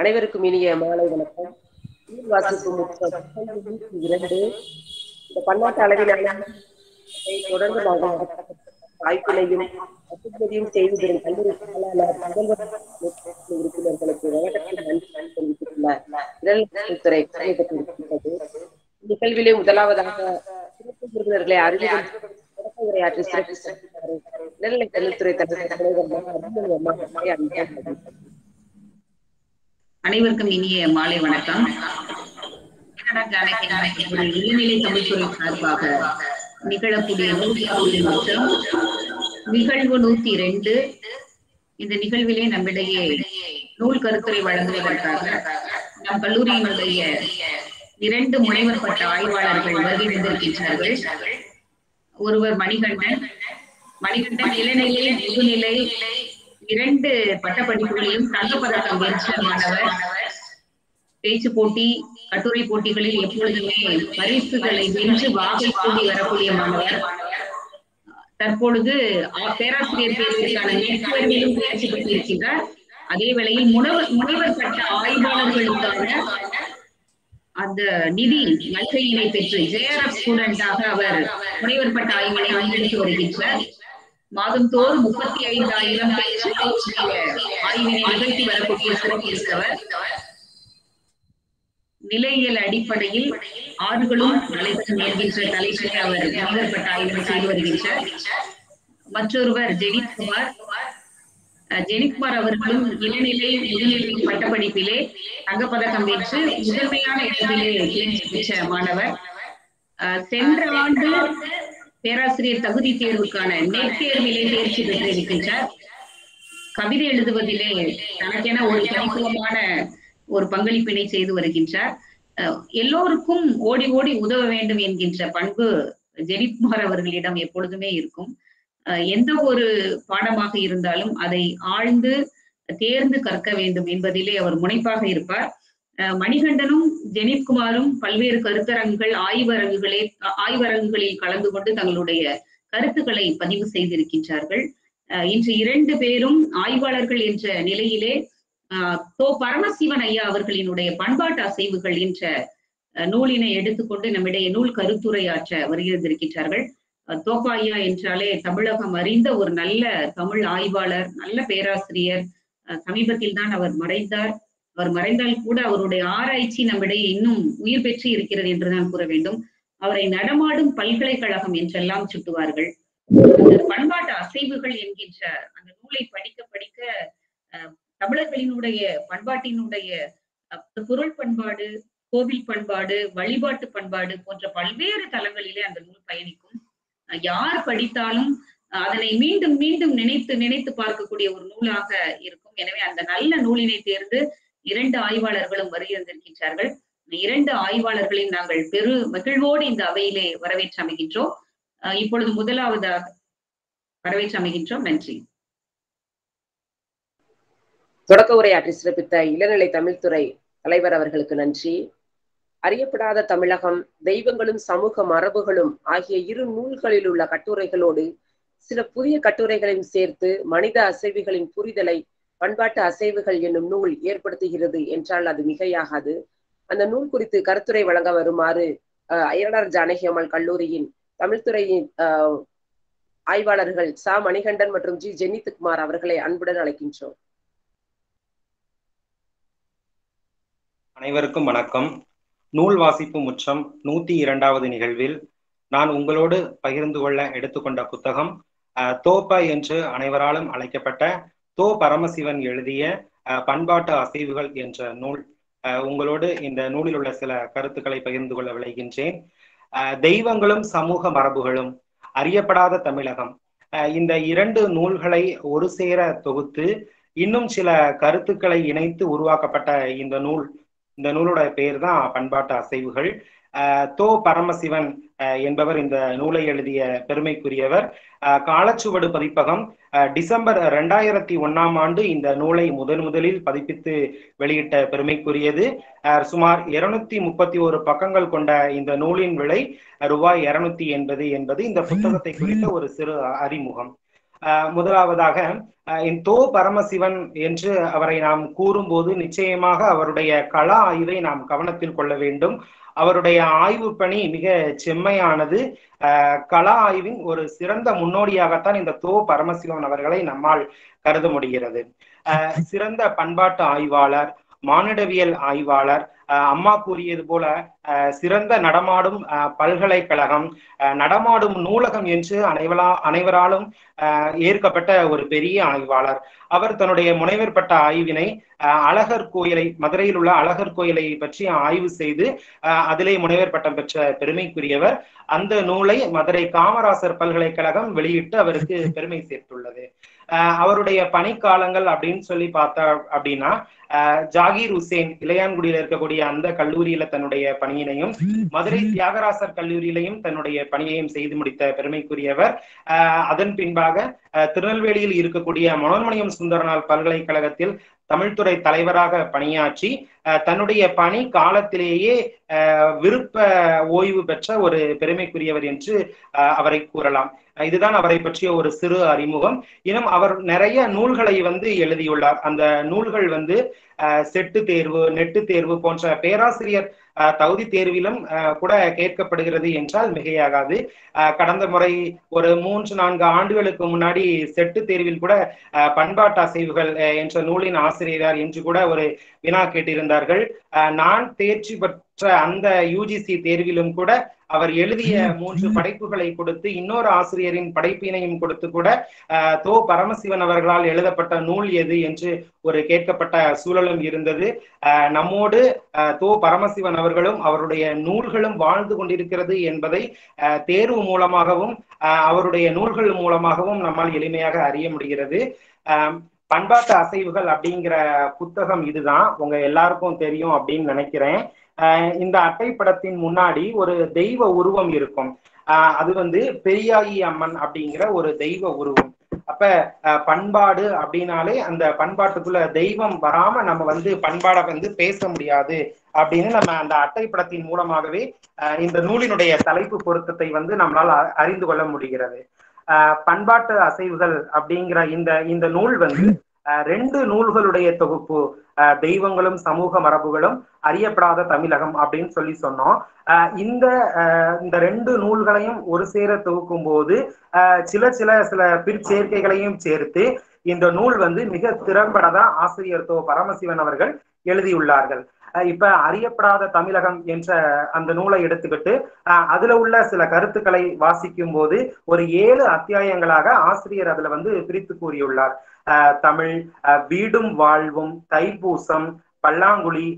அனைவருக்கும் இனிய மாலை வணக்கம். இந்த பன்னாட்டு அளவிலான தொடர்ந்து வாய்ப்பினையும் அத்துமதியும் செய்வதின் கல்லூரி உறுப்பினர்களுக்கு வழக்கத்தில் நிகழ்விலே முதலாவதாக சிறப்பு விருந்தினர்களை அறிவிக்கும் உரையாற்றி கல்வித்துறை அனைவருக்கும் இனிய மாலை வணக்கம். இளநிலை தமிழ்துறை சார்பாக நிகழக்கூடிய 102 இந்த நிகழ்விலே நம்மிடையே நூல் கருத்துரை வழங்குவதற்காக நம் கல்லூரியினுடைய 2 முனைவர் பட்ட ஆய்வாளர்கள் வருகை தந்திருக்கின்றார்கள். ஒருவர் மணிகண்டன் இளநிலை முதுநிலை 2 பட்டப்படிப்புகளிலும் தங்கப்பதக்கம் வென்ற மாணவர். பேச்சு போட்டி, கட்டுரை போட்டிகளில் எப்பொழுதுமே பரிசுகளை வென்று வாகை கூடி வரக்கூடிய மாணவர். தற்பொழுது பேராசிரியர் தேர்விற்கான நெட்வொர்க்கிலும் பயிற்சி பெற்றிருக்கிறார். அதே வேளையில் முனைவர் பட்ட ஆய்வாளர்களுக்கான அந்த நிதி நல்கையினை பெற்று JRF ஸ்டூடெண்டாக அவர் முனைவர் பட்ட ஆய்வினை ஆய்வெடுத்து வருகின்றார். மாதந்தோறும் 35,000 ஆய்வினை நிகழ்த்தி வரக்கூடிய சிறப்பிருந்தவர். நிலையியல் அடிப்படையில் ஆறுகளும் நடைபெறும் என்கின்ற தலைப்பில் அவர் முனைவர் பட்ட ஆய்வினை செய்து வருகின்றார். மற்றொருவர் ஜெனித்குமார் அவர்களும் இளநிலை முதுநிலை பட்டப்படிப்பிலே தங்கப்பதக்கம் வென்று முதன்மையான இடத்திலே தேர்ச்சி பெற்ற மாணவர். சென்ற ஆண்டு பேராசிரியர் தகுதி தேர்வுக்கான நெட் தேர்விலே தேர்ச்சி பெற்றிருக்கின்றார். கவிதை எழுதுவதிலே தனக்கென ஒரு தனித்துவமான ஒரு பங்களிப்பினை செய்து வருகின்றார். எல்லோருக்கும் ஓடி ஓடி உதவ வேண்டும் என்கின்ற பண்பு ஜெனித்குமார் அவர்களிடம் எப்பொழுதுமே இருக்கும். எந்த ஒரு பாடமாக இருந்தாலும் அதை ஆழ்ந்து தேர்ந்து கற்க வேண்டும் என்பதிலே அவர் முனைப்பாக இருப்பார். மணிகண்டனும் ஜெனித்குமாரும் பல்வேறு கருத்தரங்குகள் ஆய்வரங்குகளில் கலந்து கொண்டு தங்களுடைய கருத்துக்களை பதிவு செய்திருக்கின்றார்கள். இன்று 2 பேரும் ஆய்வாளர்கள் என்ற நிலையிலே தோ பரமசிவன் ஐயா அவர்களினுடைய பண்பாட்டு அசைவுகள் என்ற நூலினை எடுத்துக்கொண்டு நம்மிடையே நூல் கருத்துரையாற்ற வருகின்றார்கள். தோப்பா ஐயா என்றாலே தமிழகம் அறிந்த ஒரு நல்ல தமிழ் ஆய்வாளர், நல்ல பேராசிரியர். சமீபத்தில் தான் அவர் மறைந்தார். அவர் மறைந்தால் கூட அவருடைய ஆராய்ச்சி நம்மிடையே இன்னும் உயிர் பெற்று இருக்கிறது என்றுதான் கூற வேண்டும். அவரை நடமாடும் பல்கலைக்கழகம் என்றெல்லாம் சுட்டுவார்கள். பண்பாட்டு அசைவுகள் என்கின்ற அந்த நூலை படிக்க படிக்க தமிழர்களினுடைய பண்பாட்டினுடைய பொருள் பண்பாடு, கோவில் பண்பாடு, வழிபாட்டு பண்பாடு போன்ற பல்வேறு தளங்களிலே அந்த நூல் பயணிக்கும். யார் படித்தாலும் அதனை மீண்டும் மீண்டும் நினைத்து நினைத்து பார்க்கக்கூடிய ஒரு நூலாக இருக்கும். எனவே அந்த நல்ல நூலினை தேர்ந்து 2 ஆய்வாளர்களும் வருகின்றார்கள். 2 ஆய்வாளர்களையும் நாங்கள் பெரு மகிழ்வோடு இந்த அவையிலே வரவேற்று அமைகின்றோம். இப்பொழுது முதலாவதாக வரவேற்று அமைகின்றோம். நன்றி. தொடக்க உரையாற்றி சிறப்பித்த இளநிலை தமிழ்துறை தலைவர் அவர்களுக்கு நன்றி. அறியப்படாத தமிழகம், தெய்வங்களும் சமூக மரபுகளும் ஆகிய 2 நூல்களில் உள்ள கட்டுரைகளோடு சில புதிய கட்டுரைகளையும் சேர்த்து மனித அசைவுகளின் புரிதலை பண்பாட்டு அசைவுகள் என்னும் நூல் ஏற்படுத்துகிறது என்றால் அது மிகையாகாது. அந்த நூல் குறித்து கருத்துரை வழங்க வருமாறு அயலார் ஜானகி அம்மாள் கல்லூரியின் தமிழ்துறையின் ஆய்வாளர்கள் சா. மணிகண்டன் மற்றும் ஜி. ஜெனித்குமார் அவர்களை அன்புடன் அழைக்கின்றோம். அனைவருக்கும் வணக்கம். நூல் வாசிப்பு முற்றம் 102வது நிகழ்வில் நான் உங்களோடு பகிர்ந்து கொள்ள எடுத்துக்கொண்ட புத்தகம் தோப்பா என்று அனைவராலும் அழைக்கப்பட்ட தோ பரமசிவன் எழுதிய பண்பாட்டு அசைவுகள் என்ற நூல். உங்களோடு இந்த நூலில் உள்ள சில கருத்துக்களை பகிர்ந்து கொள்ள விளைகின்றேன். தெய்வங்களும் சமூக மரபுகளும், அறியப்படாத தமிழகம், இந்த 2 நூல்களை ஒரு சேர தொகுத்து இன்னும் சில கருத்துக்களை இணைத்து உருவாக்கப்பட்ட இந்த நூல். இந்த நூலோட பெயர் தான் பண்பாட்டு அசைவுகள். தோ பரமசிவன் என்பவர் இந்த நூலை எழுதிய பெருமைக்குரியவர். காலச்சுவடு பதிப்பகம் டிசம்பர் 2001 ஆண்டு இந்த நூலை முதலில் பதிப்பித்து வெளியிட்ட பெருமைக்குரியது. சுமார் 231 பக்கங்கள் கொண்ட இந்த நூலின் விலை ரூபாய் 280 என்பது இந்த புத்தகத்தை குறித்த ஒரு சிறு அறிமுகம். முதலாவதாக இந்தோ பரமசிவன் என்று அவரை நாம் கூறும்போது நிச்சயமாக அவருடைய கள ஆய்வை நாம் கவனத்தில் கொள்ள வேண்டும். அவருடைய ஆய்வு பணி மிக செம்மையானது. கள ஆய்வின் ஒரு சிறந்த முன்னோடியாகத்தான் இந்த தோ பரமசிவன் அவர்களை நம்மால் கருத முடிகிறது. சிறந்த பண்பாட்டு ஆய்வாளர், மானிடவியல் ஆய்வாளர், அம்மா கூறியது போல சிறந்த நடமாடும் பல்கலைக்கழகம், நடமாடும் நூலகம் என்று அனைவராலும் ஏற்கப்பட்ட ஒரு பெரிய ஆய்வாளர். அவர் தன்னுடைய முனைவர் பட்ட ஆய்வினை அழகர் கோயிலை, மதுரையில் உள்ள அழகர் கோயிலை பற்றி ஆய்வு செய்து அதிலே முனைவர் பட்டம் பெற்ற பெருமைக்குரியவர். அந்த நூலை மதுரை காமராசர் பல்கலைக்கழகம் வெளியிட்டு அவருக்கு பெருமை சேர்த்துள்ளது. அவருடைய பணிக்காலங்கள் அப்படின்னு சொல்லி பார்த்தா அப்படின்னா ஜாகீர் ஹுசேன் இளையான்குடியில் இருக்கக்கூடிய அந்த கல்லூரியில தன்னுடைய பணியினையும், மதுரை தியாகராசர் கல்லூரியிலையும் தன்னுடைய பணியையும் செய்து முடித்த பெருமைக்குரியவர். அதன் பின்பாக திருநெல்வேலியில் இருக்கக்கூடிய மனோன்மணியம் சுந்தரனால் பல்கலைக்கழகத்தில் தமிழ்துறை தலைவராக பணியாற்றி தன்னுடைய பணி காலத்திலேயே விருப்ப ஓய்வு பெற்ற ஒரு பெருமைக்குரியவர் என்று அவரை கூறலாம். இதுதான் அவரை பற்றிய ஒரு சிறு அறிமுகம். இன்னும் அவர் நிறைய நூல்களை எழுதியுள்ளார். அந்த நூல்கள் செட்டு தேர்வு, நெட்டு தேர்வு போன்ற பேராசிரியர் தகுதி தேர்விலும் கூட கேட்கப்படுகிறது என்றால் மிகையாகாது. கடந்த முறை ஒரு 3-4 ஆண்டுகளுக்கு முன்னாடி செட்டு தேர்வில் கூட பண்பாட்டு அசைவுகள் என்ற நூலின் ஆசிரியர் என்று கூட ஒரு வினா கேட்டிருந்தார்கள். நான் தேர்ச்சி பெற்ற அந்த UGC தேர்விலும் கூட அவர் எழுதிய 3 படைப்புகளை கொடுத்து இன்னொரு ஆசிரியரின் படைப்பினையும் கொடுத்து கூட தோ பரமசிவன் அவர்களால் எழுதப்பட்ட நூல் எது என்று ஒரு கேட்கப்பட்ட சூழலும் இருந்தது. நம்மோடு தோ பரமசிவன் அவர்களும் அவருடைய நூல்களும் வாழ்ந்து கொண்டிருக்கிறது என்பதை தேர்வு மூலமாகவும் அவருடைய நூல்கள் மூலமாகவும் நம்மால் எளிமையாக அறிய முடிகிறது. பண்பாட்டு அசைவுகள் அப்படிங்கிற புத்தகம் இதுதான் உங்க எல்லாருக்கும் தெரியும் அப்படின்னு நினைக்கிறேன். இந்த அட்டைப்படத்தின் முன்னாடி ஒரு தெய்வ உருவம் இருக்கும். அது பெரியாயி அம்மன் அப்படிங்கிற ஒரு தெய்வ உருவம். அப்ப பண்பாடு அப்படின்னாலே அந்த பண்பாட்டுக்குள்ள தெய்வம் வராம நம்ம பண்பாட பேச முடியாது அப்படின்னு நம்ம அந்த அட்டைப்படத்தின் மூலமாகவே இந்த நூலினுடைய தலைப்பு பொருத்தத்தை நம்மளால் அறிந்து கொள்ள முடிகிறது. பண்பாட்டு அசைவுகள் அப்படிங்கிற இந்த நூல் 2 நூல்களுடைய தொகுப்பு. தெய்வங்களும் சமூக மரபுகளும் அறியப்படாத தமிழகம் அப்படின்னு சொல்லி சொன்னோம். இந்த 2 நூல்களையும் ஒரு சேர தொகுக்கும் போது சில சில சில பிற்சேர்க்கைகளையும் சேர்த்து இந்த நூல் மிக திறம்படதா ஆசிரியர் தோ பரமசிவன் அவர்கள் எழுதியுள்ளார்கள். இப்ப அறியப்படாத தமிழகம் என்ற அந்த நூலை எடுத்துக்கிட்டு அதுல உள்ள சில கருத்துக்களை வாசிக்கும் போது ஒரு 7 அத்தியாயங்களாக ஆசிரியர் அதுல பிரித்து கூறியுள்ளார். தமிழ், வீடும் வாழ்வும், தைப்பூசம், பல்லாங்குழி,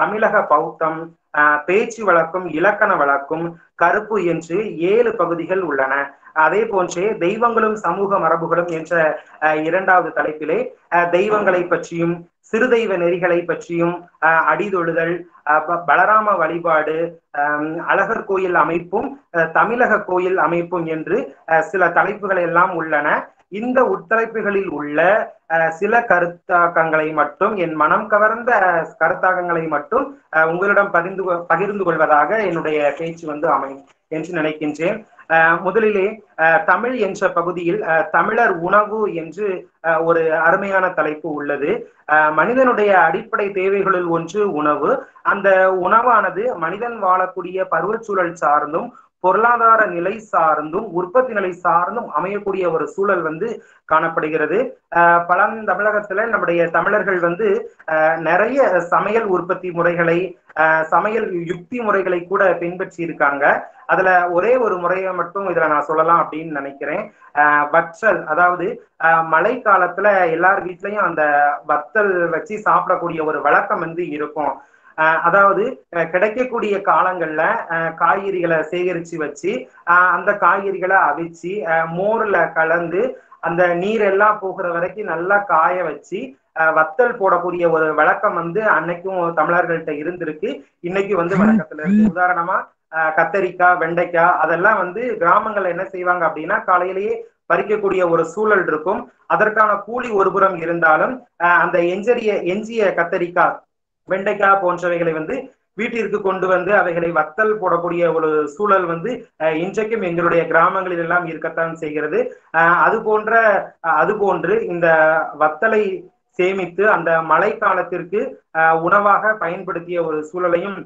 தமிழக பௌத்தம், பேச்சு வழக்கும், இலக்கண வழக்கும், கருப்பு என்று 7 பகுதிகள் உள்ளன. அதே போன்றே தெய்வங்களும் சமூக மரபுகளும் என்ற 2வது தலைப்பிலே தெய்வங்களை பற்றியும் சிறு தெய்வ நெறிகளை பற்றியும் அடிதொழுதல், பலராம வழிபாடு, அழகர் கோயில் அமைப்பும் தமிழக கோயில் அமைப்பும் என்று சில தலைப்புகள் எல்லாம் உள்ளன. இந்த உட்தலைப்புகளில் உள்ள சில கருத்தாக்கங்களை மட்டும், என் மனம் கவர்ந்த கருத்தாக்கங்களை மட்டும் உங்களிடம் பகிர்ந்து கொள்வதாக என்னுடைய பேச்சு அமையும் என்று நினைக்கின்றேன். முதலிலே தமிழ் என்ற பகுதியில் தமிழர் உணவு என்று ஒரு அருமையான தலைப்பு உள்ளது. மனிதனுடைய அடிப்படை தேவைகளில் ஒன்று உணவு. அந்த உணவானது மனிதன் வாழக்கூடிய பருவச்சூழல் சார்ந்தும், பொருளாதார நிலை சார்ந்தும், உற்பத்தி நிலை சார்ந்தும் அமையக்கூடிய ஒரு சூழல் காணப்படுகிறது. பழந்தமிழகத்துல நம்முடைய தமிழர்கள் நிறைய சமையல் உற்பத்தி முறைகளை, சமையல் யுக்தி முறைகளை கூட பின்பற்றி இருக்காங்க. அதுல ஒரே ஒரு முறையை மட்டும் இதுல நான் சொல்லலாம் அப்படின்னு நினைக்கிறேன். வற்றல், அதாவது மழை காலத்துல எல்லார் வீட்லயும் அந்த வத்தல் வச்சு சாப்பிடக்கூடிய ஒரு வழக்கம் இருக்கும். அதாவது கிடைக்கக்கூடிய காலங்கள்ல காய்கறிகளை சேகரிச்சு வச்சு அந்த காய்கறிகளை அவிச்சு மோர்ல கலந்து அந்த நீர் எல்லாம் போகிற வரைக்கும் நல்லா காய வச்சு வத்தல் போடக்கூடிய ஒரு வழக்கம் அன்னைக்கும் தமிழர்கள்ட்ட இருந்திருக்கு, இன்னைக்கு வழக்கத்துல இருக்கு. உதாரணமா கத்தரிக்காய், வெண்டைக்காய் அதெல்லாம் கிராமங்கள்ல என்ன செய்வாங்க அப்படின்னா காலையிலேயே பறிக்கக்கூடிய ஒரு சூழல் இருக்கும். அதற்கான கூலி ஒருபுறம் இருந்தாலும் அந்த எஞ்சிய கத்தரிக்காய், வெண்டைக்காய் போன்றவைகளை வீட்டிற்கு கொண்டு வந்து அவைகளை வத்தல் போடக்கூடிய ஒரு சூழல் வந்து இன்றைக்கும் எங்களுடைய கிராமங்களில் எல்லாம் இருக்கத்தான் செய்கிறது. அதுபோன்று இந்த வத்தலை சேமித்து அந்த மழை காலத்திற்கு உணவாக பயன்படுத்திய ஒரு சூழலையும்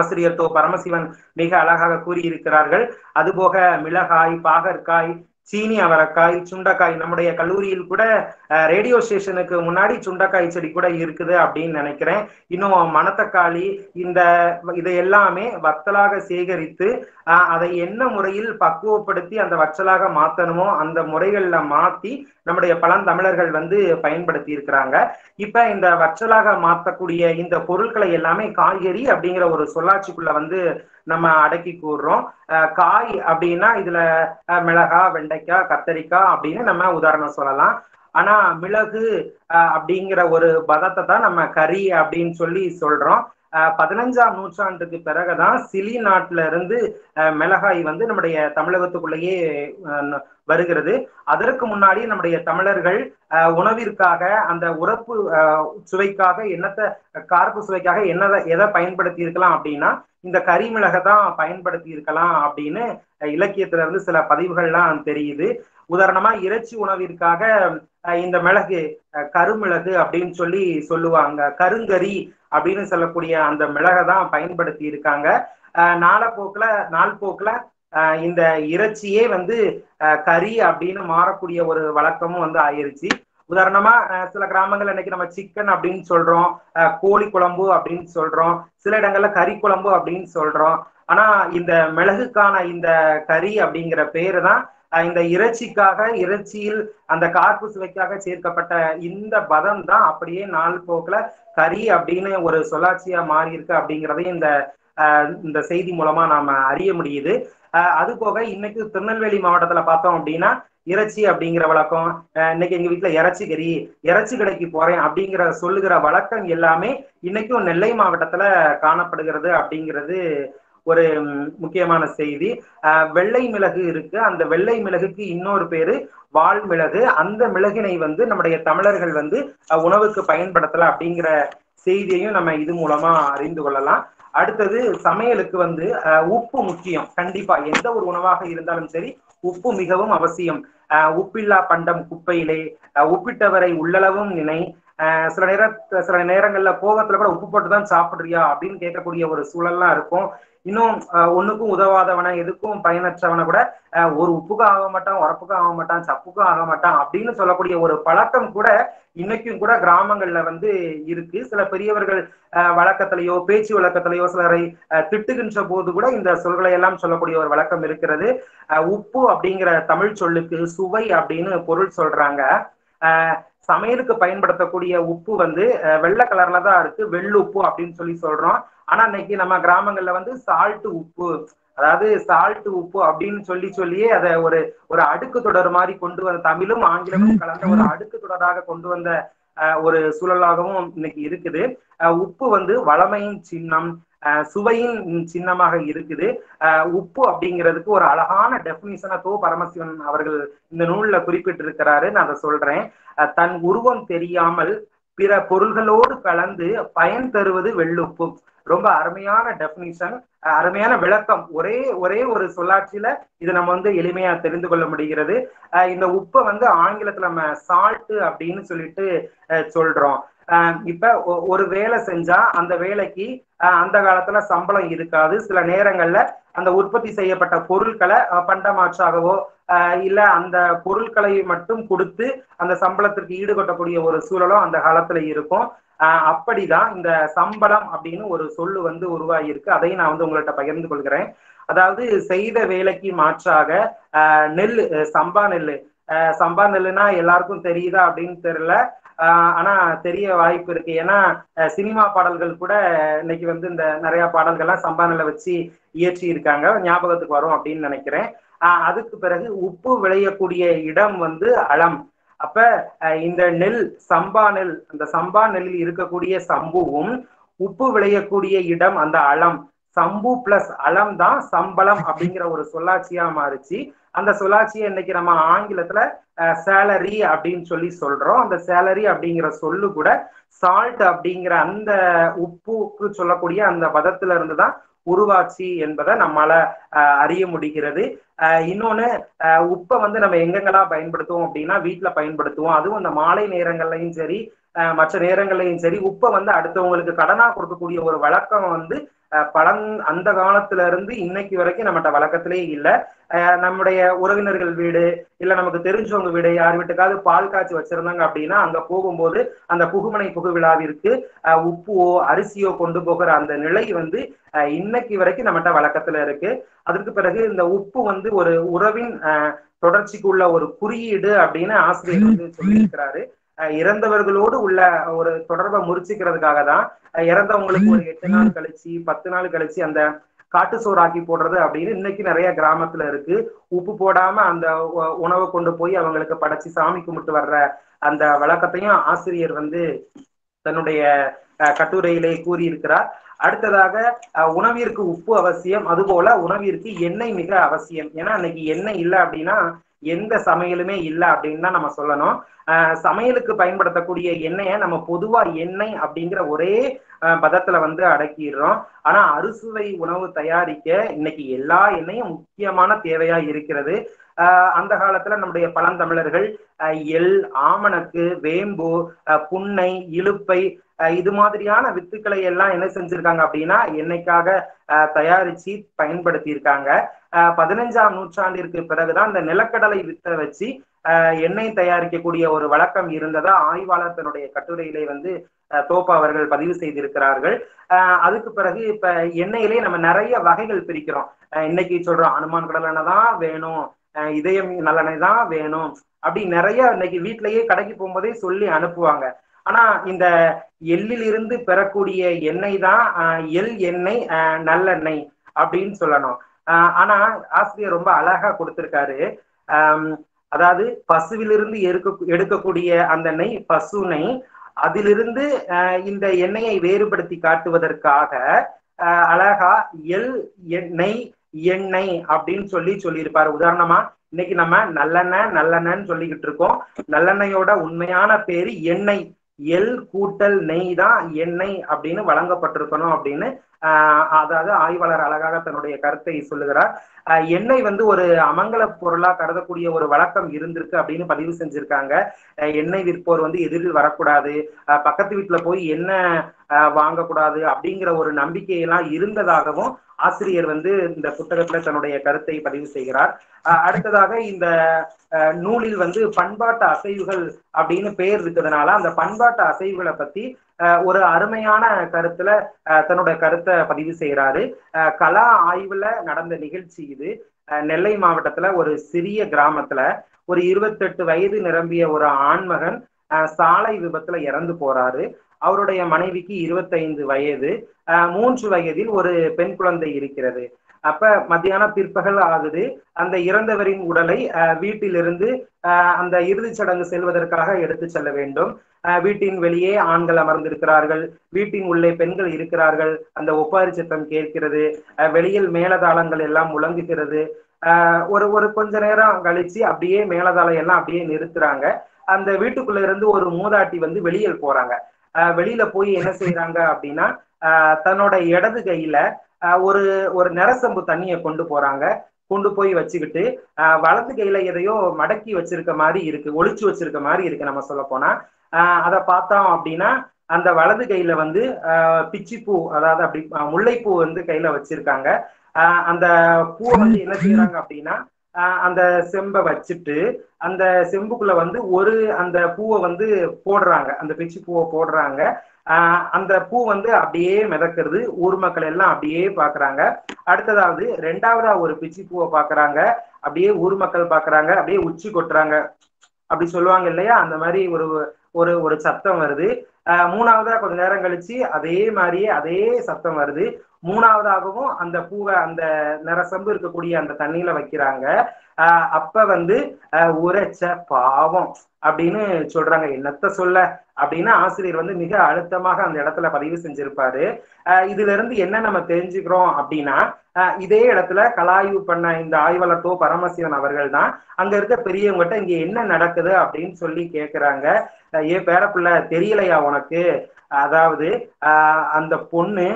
ஆசிரியர் தோ பரமசிவன் மிக அழகாக கூறியிருக்கிறார்கள். அதுபோக மிளகாய், பாகற்காய், சீனி அவரக்காய், சுண்டக்காய், நம்முடைய கல்லூரியில் கூட ரேடியோ ஸ்டேஷனுக்கு முன்னாடி சுண்டக்காய் செடி கூட இருக்குது அப்படின்னு நினைக்கிறேன். இன்னும் மணத்தக்காளி, இதை எல்லாமே வத்தலாக சேகரித்து அதை என்ன முறையில் பக்குவப்படுத்தி அந்த வச்சலாக மாத்தணுமோ அந்த முறைகள்ல மாத்தி நம்முடைய பழந்தமிழர்கள் வந்து பயன்படுத்தி இருக்கிறாங்க. இப்ப இந்த வச்சலாக மாற்றக்கூடிய இந்த பொருட்களை எல்லாமே காய்கறி அப்படிங்கிற ஒரு சொல்லாட்சிக்குள்ள வந்து நம்ம அடக்கி கூறுறோம். காய் அப்படின்னா இதுல மிளகாய், வெண்டைக்காய், கத்தரிக்காய் அப்படின்னு நம்ம உதாரணம் சொல்லலாம். ஆனா மிளகு அப்படிங்கிற ஒரு பதத்தை தான் நம்ம கறி அப்படின்னு சொல்லி சொல்றோம். 15ஆம் நூற்றாண்டுக்கு பிறகுதான் சிலி நாட்டுல இருந்து மிளகாய் வந்து நம்முடைய தமிழகத்துக்குள்ளேயே வருகிறது. அதற்கு முன்னாடி நம்முடைய தமிழர்கள் உணவிற்காக அந்த உரப்பு சுவைக்காக கார்ப்பு சுவைக்காக எதை பயன்படுத்தி இருக்கலாம் அப்படின்னா இந்த கரிமிளகை தான் பயன்படுத்தி இருக்கலாம் அப்படின்னு இலக்கியத்துல இருந்து சில பதிவுகள்லாம் தெரியுது. உதாரணமா இறைச்சி உணவிற்காக இந்த மிளகு கருமிளகு அப்படின்னு சொல்லி சொல்லுவாங்க. கருங்கறி அப்படின்னு சொல்லக்கூடிய அந்த மிளகை தான் பயன்படுத்தி இருக்காங்க. நாள்போக்குல இந்த இறைச்சியே வந்து கறி அப்படின்னு மாறக்கூடிய ஒரு வழக்கமும் வந்து ஆயிருச்சு. உதாரணமா சில கிராமங்கள் இன்னைக்கு நம்ம சிக்கன் அப்படின்னு சொல்றோம், கோழி குழம்பு அப்படின்னு சொல்றோம், சில இடங்கள்ல கறி குழம்பு அப்படின்னு சொல்றோம். ஆனா இந்த மிளகுக்கான இந்த கறி அப்படிங்கிற பேரு தான் இந்த இறைச்சியில் அந்த கார்ப்பு சுவைக்காக சேர்க்கப்பட்ட இந்த பதம் தான் அப்படியே நாள் போக்குல கறி அப்படின்னு ஒரு சொல்லாட்சியா மாறி இருக்கு அப்படிங்கிறதையும் இந்த செய்தி மூலமா நாம அறிய முடியுது. அது போக இன்னைக்கு திருநெல்வேலி மாவட்டத்துல பார்த்தோம் அப்படின்னா இறைச்சி அப்படிங்கிற வழக்கம், இன்னைக்கு எங்க வீட்டுல இறைச்சிக்கறி, இறைச்சி கடைக்கு போறேன் அப்படிங்கிற சொல்லுகிற வழக்கம் எல்லாமே இன்னைக்கும் நெல்லை மாவட்டத்துல காணப்படுகிறது அப்படிங்கிறது ஒரு முக்கியமான செய்தி. வெள்ளை மிளகு இருக்கு. அந்த வெள்ளை மிளகுக்கு இன்னொரு பேரு வால் மிளகு. அந்த மிளகினை வந்து நம்முடைய தமிழர்கள் வந்து உணவுக்கு பயன்படுத்தல அப்படிங்கிற செய்தியையும் நம்ம இது மூலமா அறிந்து கொள்ளலாம். அடுத்தது சமையலுக்கு வந்து உப்பு முக்கியம். கண்டிப்பா எந்த ஒரு உணவாக இருந்தாலும் சரி உப்பு மிகவும் அவசியம். உப்பில்லா பண்டம் குப்பையிலே, உப்பிட்டவரை உள்ளளவும் நினை. சில நேரங்கள்ல கோவத்துல கூட உப்பு போட்டுதான் சாப்பிடுறியா அப்படின்னு கேட்கக்கூடிய ஒரு சூழல்லாம் இருக்கும். இன்னும் ஒண்ணுக்கும் உதவாதவன, எதுக்கும் பயனற்றவன கூட ஒரு உப்புக்கும் ஆக மாட்டான், உரப்புக்கும் ஆக மாட்டான், சப்புக்கும் ஆக மாட்டான் அப்படின்னு சொல்லக்கூடிய ஒரு பழக்கம் கூட இன்னைக்கும் கூட கிராமங்கள்ல வந்து இருக்கு. சில பெரியவர்கள் வழக்கத்திலேயோ பேச்சு வழக்கத்திலேயோ சிலரை திட்டுகின்ற போது கூட இந்த சொல்களை எல்லாம் சொல்லக்கூடிய ஒரு வழக்கம் இருக்கிறது. உப்பு அப்படிங்கிற தமிழ் சொல்லுக்கு சுவை அப்படின்னு பொருள் சொல்றாங்க. சமையலுக்கு பயன்படுத்தக்கூடிய உப்பு வந்து வெள்ளை கலர்ல தான் இருக்கு, வெள்ளுப்பு அப்படின்னு சொல்லி சொல்றோம். ஆனா இன்னைக்கு நம்ம கிராமங்கள்ல வந்து சால்ட்டு உப்பு, அதாவது சால்ட்டு உப்பு அப்படின்னு சொல்லியே அதை ஒரு அடுக்கு தொடர் மாதிரி கொண்டு வந்த, தமிழும் ஆங்கிலமும் கலந்த ஒரு அடுக்கு தொடராக கொண்டு வந்த ஒரு சூழலாகவும் இன்னைக்கு இருக்குது. உப்பு வந்து வளமையின் சின்னம், சுவையின் சின்னமாக இருக்குது. உப்பு அப்படிங்கிறதுக்கு ஒரு அழகான டெபினிஷனை தோ பரமசிவன் அவர்கள் இந்த நூல்ல குறிப்பிட்டிருக்கிறாரு. நான் அதை சொல்றேன். தன் உருவம் தெரியாமல் பிற பொருள்களோடு கலந்து பயன் தருவது வெள்ளுப்பு. ரொம்ப அருமையான டெபினிஷன், அருமையான விளக்கம். ஒரே ஒரு சொல்லாட்சியில இது நம்ம வந்து எளிமையா தெரிந்து கொள்ள முடிகிறது. இந்த உப்பை வந்து ஆங்கிலத்துல நம்ம சால்ட்டு அப்படின்னு சொல்லிட்டு சொல்றோம். இப்ப ஒரு வேலை செஞ்சா அந்த வேலைக்கு அந்த காலத்துல சம்பளம் இருக்காது. சில நேரங்கள்ல அந்த உற்பத்தி செய்யப்பட்ட பொருட்களை பண்டமாற்றாகவோ இல்ல அந்த பொருட்களை மட்டும் கொடுத்து அந்த சம்பளத்திற்கு ஈடுகட்டக்கூடிய ஒரு சூழலும் அந்த காலத்துல இருக்கும். அப்படிதான் இந்த சம்பளம் அப்படின்னு ஒரு சொல்லு வந்து உருவாகியிருக்கு. அதையும் நான் வந்து உங்கள்கிட்ட பகிர்ந்து கொள்கிறேன். அதாவது செய்த வேலைக்கு மாற்றாக நெல், சம்பா நெல்லுன்னா எல்லாருக்கும் தெரியுதா அப்படின்னு தெரியல, ஆனா தெரிய வாய்ப்பு இருக்கு. ஏன்னா சினிமா பாடல்கள் கூட இன்னைக்கு வந்து இந்த நிறைய பாடல்கள்லாம் சம்பா நெல்லை வச்சு இயற்றி இருக்காங்க, ஞாபகத்துக்கு வரும் அப்படின்னு நினைக்கிறேன். அதுக்கு பிறகு உப்பு விளையக்கூடிய இடம் வந்து அளம். அப்ப இந்த நெல், சம்பா நெல், அந்த சம்பா நெல்லில் இருக்கக்கூடிய சம்புவும் உப்பு விளையக்கூடிய இடம் அந்த அளம், சம்பு பிளஸ் அளம் தான் சம்பளம் அப்படிங்கிற ஒரு சொல்லாட்சியா மாறுச்சு. அந்த சொல்லாட்சியை இன்னைக்கு நம்ம ஆங்கிலத்துல சேலரி அப்படின்னு சொல்லி சொல்றோம். அந்த சேலரி அப்படிங்கிற சொல்லு கூட சால்ட் அப்படிங்கிற அந்த உப்புக்கு சொல்லக்கூடிய அந்த பதத்துல இருந்துதான் உருவாச்சு என்பதை நம்மளால அறிய முடிகிறது. இன்னொன்னு உப்பை வந்து நம்ம எங்கெங்கெல்லாம் பயன்படுத்துவோம் அப்படின்னா வீட்டுல பயன்படுத்துவோம். அதுவும் அந்த மாலை நேரங்கள்லையும் சரி மற்ற நேரங்கள்லையும் சரி உப்பை வந்து அடுத்தவங்களுக்கு கடனா கொடுக்கக்கூடிய ஒரு வழக்கம் வந்து அந்த காலத்துல இருந்து இன்னைக்கு வரைக்கும் நம்மகிட்ட வழக்கத்திலேயே இல்லை. நம்முடைய உறவினர்கள் வீடு இல்ல நமக்கு தெரிஞ்சவங்க வீடு யார் வீட்டுக்காவது பால் காய்ச்சி வச்சிருந்தாங்க அப்படின்னா அங்க போகும்போது அந்த புகுமனை புகுவிழாவிற்கு உப்புவோ அரிசியோ கொண்டு போகிற அந்த நிலை வந்து இன்னைக்கு வரைக்கும் நம்மகிட்ட வழக்கத்துல இருக்கு. அதற்கு பிறகு இந்த உப்பு வந்து ஒரு உறவின் தொடர்ச்சிக்குள்ள ஒரு குறியீடு அப்படின்னு ஆசிரியர் வந்து சொல்லியிருக்கிறாரு. இறந்தவர்களோடு உள்ள ஒரு தொடர்பை முறிச்சுக்கிறதுக்காக தான் இறந்தவங்களுக்கு ஒரு 8 நாள் கழிச்சு 10 நாள் கழிச்சு அந்த காட்டு சோறாக்கி போடுறது அப்படின்னு இன்னைக்கு நிறைய கிராமத்துல இருக்கு. உப்பு போடாம அந்த உணவை கொண்டு போய் அவங்களுக்கு படைச்சு சாமி கும்பிட்டு வர்ற அந்த வழக்கத்தையும் ஆசிரியர் வந்து தன்னுடைய கட்டுரையிலே கூறியிருக்கிறார். அடுத்ததாக உணவிற்கு உப்பு அவசியம், அதுபோல உணவிற்கு எண்ணெய் மிக அவசியம். ஏன்னா இன்னைக்கு எண்ணெய் இல்லை அப்படின்னா எந்த சமையலுமே இல்லை அப்படின்னு தான் நம்ம சொல்லணும். சமையலுக்கு பயன்படுத்தக்கூடிய எண்ணெயை நம்ம பொதுவா எண்ணெய் அப்படிங்கிற ஒரே பதத்துல வந்து அடக்கிடுறோம். ஆனா அறுசுவை உணவு தயாரிக்க இன்னைக்கு எல்லா எண்ணெயும் முக்கியமான தேவையா இருக்கிறது. அந்த காலத்துல நம்முடைய பழந்தமிழர்கள் எள், ஆமணக்கு, வேம்பு, புன்னை, இலுப்பை இது மாதிரியான வித்துக்களை எல்லாம் என்ன செஞ்சிருக்காங்க அப்படின்னா எண்ணெய்க்காக தயாரிச்சு பயன்படுத்தி இருக்காங்க. 15ஆம் நூற்றாண்டிற்கு பிறகுதான் இந்த நிலக்கடலை வித்தை வச்சு எண்ணெய் தயாரிக்கக்கூடிய ஒரு வழக்கம் இருந்ததா ஆய்வாளர் தன்னுடைய கட்டுரையிலே வந்து தோப்பா அவர்கள் பதிவு செய்திருக்கிறார்கள். அதுக்கு பிறகு இப்ப எண்ணெயிலே நம்ம நிறைய வகைகள் பிரிக்கிறோம். இன்னைக்கு சொல்றோம் அனுமான் கடலெண்ணை தான் வேணும், இதயம் நல்லெண்ணெய் தான் வேணும் அப்படி நிறைய இன்னைக்கு வீட்டிலேயே கடைக்கு போகும்போதே சொல்லி அனுப்புவாங்க. ஆனா இந்த எள்ளிலிருந்து பெறக்கூடிய எண்ணெய் தான் எள் எண்ணெய், நல்லெண்ணெய் அப்படின்னு சொல்லணும். ஆனா ஆசிரியர் ரொம்ப அழகா கொடுத்திருக்காரு. அதாவது பசுவிலிருந்து எடுக்கக்கூடிய அந்த நெய் பசு நெய், அதிலிருந்து இந்த எண்ணெயை வேறுபடுத்தி காட்டுவதற்காக அழகா எள் எண்ணெய் எண்ணெய் அப்படின்னு சொல்லியிருப்பாரு. உதாரணமா இன்னைக்கு நம்ம நல்லெண்ணெய் நல்லெண்ணன்னு சொல்லிக்கிட்டு இருக்கோம். நல்லெண்ணெயோட உண்மையான பேரு எண்ணெய், எள் கூட்டல் நெய் தான் எண்ணெய் அப்படின்னு வழங்கப்பட்டிருக்கணும் அப்படின்னு அதாவது ஆய்வாளர் அழகாக தன்னுடைய கருத்தை சொல்லுகிறார். எண்ணெய் வந்து ஒரு அமங்கல பொருளா கருதக்கூடிய ஒரு வழக்கம் இருந்திருக்கு அப்படின்னு பதிவு செஞ்சிருக்காங்க. எண்ணெய் விற்போர் வந்து எதிரில் வரக்கூடாது, பக்கத்து வீட்டுல போய் எண்ணெய் வாங்கக்கூடாது அப்படிங்கிற ஒரு நம்பிக்கையெல்லாம் இருந்ததாகவும் ஆசிரியர் வந்து இந்த புத்தகத்துல தன்னுடைய கருத்தை பதிவு செய்கிறார். அடுத்ததாக இந்த நூலில் வந்து பண்பாட்டு அசைவுகள் அப்படின்னு பெயர் இருக்கிறதுனால அந்த பண்பாட்டு அசைவுகளை பத்தி ஒரு அருமையான கருத்துல தன்னோட கருத்தை பதிவு செய்யறாரு. கலா ஆய்வுல நடந்த நிகழ்ச்சி இது. நெல்லை மாவட்டத்துல ஒரு சிறிய கிராமத்துல ஒரு 28 வயது நிரம்பிய ஒரு ஆண்மகன் சாலை விபத்துல இறந்து போறாரு. அவருடைய மனைவிக்கு 25 வயது, 3 வயதில் ஒரு பெண் குழந்தை இருக்கிறது. அப்ப மத்தியானம் பிற்பகல் ஆகுது. அந்த இறந்தவரின் உடலை வீட்டிலிருந்து அந்த இறுதிச் சடங்கு செல்வதற்காக எடுத்து செல்ல வேண்டும். வீட்டின் வெளியே ஆண்கள் அமர்ந்திருக்கிறார்கள், வீட்டின் உள்ளே பெண்கள் இருக்கிறார்கள். அந்த ஒப்பாரி சத்தம் கேட்கிறது, வெளியில் மேலதாளங்கள் எல்லாம் முழங்குகிறது. ஒரு கொஞ்ச நேரம் கழிச்சு அப்படியே மேலதாளம் எல்லாம் அப்படியே நிறுத்துறாங்க. அந்த வீட்டுக்குள்ள இருந்து ஒரு மூதாட்டி வந்து வெளியில் போறாங்க. வெளியில போய் என்ன செய்யறாங்க அப்படின்னா தன்னோட இடது கையில ஒரு நரசம்பு தண்ணியை கொண்டு போறாங்க. கொண்டு போய் வச்சுக்கிட்டு வலது கையில எதையோ மடக்கி வச்சிருக்க மாதிரி இருக்கு, ஒளிச்சு வச்சிருக்க மாதிரி இருக்கு நம்ம சொல்ல போனா. அதை பார்த்தோம் அப்படின்னா அந்த வலது கையில வந்து பிச்சிப்பூ, அதாவது அப்படி முல்லைப்பூ வந்து கையில வச்சிருக்காங்க. அந்த பூவை வந்து என்ன செய்யறாங்க அப்படின்னா அந்த செம்பை வச்சுட்டு அந்த செம்புக்குள்ள வந்து ஒரு அந்த பூவை வந்து போடுறாங்க, அந்த பிச்சி பூவை போடுறாங்க. அந்த பூ வந்து அப்படியே மிதக்கிறது. ஊர் மக்கள் எல்லாம் அப்படியே பாக்குறாங்க. அடுத்ததாவது 2ஆவதா ஒரு பிச்சி பூவை பாக்குறாங்க. அப்படியே ஊர் மக்கள் பாக்குறாங்க, அப்படியே உச்சி கொட்டுறாங்க அப்படி சொல்லுவாங்க இல்லையா, அந்த மாதிரி ஒரு சத்தம் வருது. 3ஆவதா கொஞ்ச நேரம் கழிச்சு அதே மாதிரியே அதே சத்தம் வருது. மூணாவதாகவும் அந்த பூவை அந்த நிறசம்பு இருக்கக்கூடிய அந்த தண்ணியில வைக்கிறாங்க. அப்ப வந்து உரைச்ச பாவம் அப்படின்னு சொல்றாங்க. என்னத்த சொல்ல அப்படின்னு ஆசிரியர் வந்து மிக அழுத்தமாக அந்த இடத்துல பதிவு செஞ்சிருப்பாரு. இதுல இருந்து என்ன நம்ம தெரிஞ்சுக்கிறோம் அப்படின்னா, இதே இடத்துல கலாய்வு பண்ண இந்த ஆய்வாளர் தோ. பரமசிவன் அவர்கள் தான் அங்க இருக்க பெரியவங்ககிட்ட இங்க என்ன நடக்குது அப்படின்னு சொல்லி கேட்கிறாங்க. ஏ பேரப்பிள்ளை, தெரியலையா உனக்கு? அதாவது அந்த பொண்ணு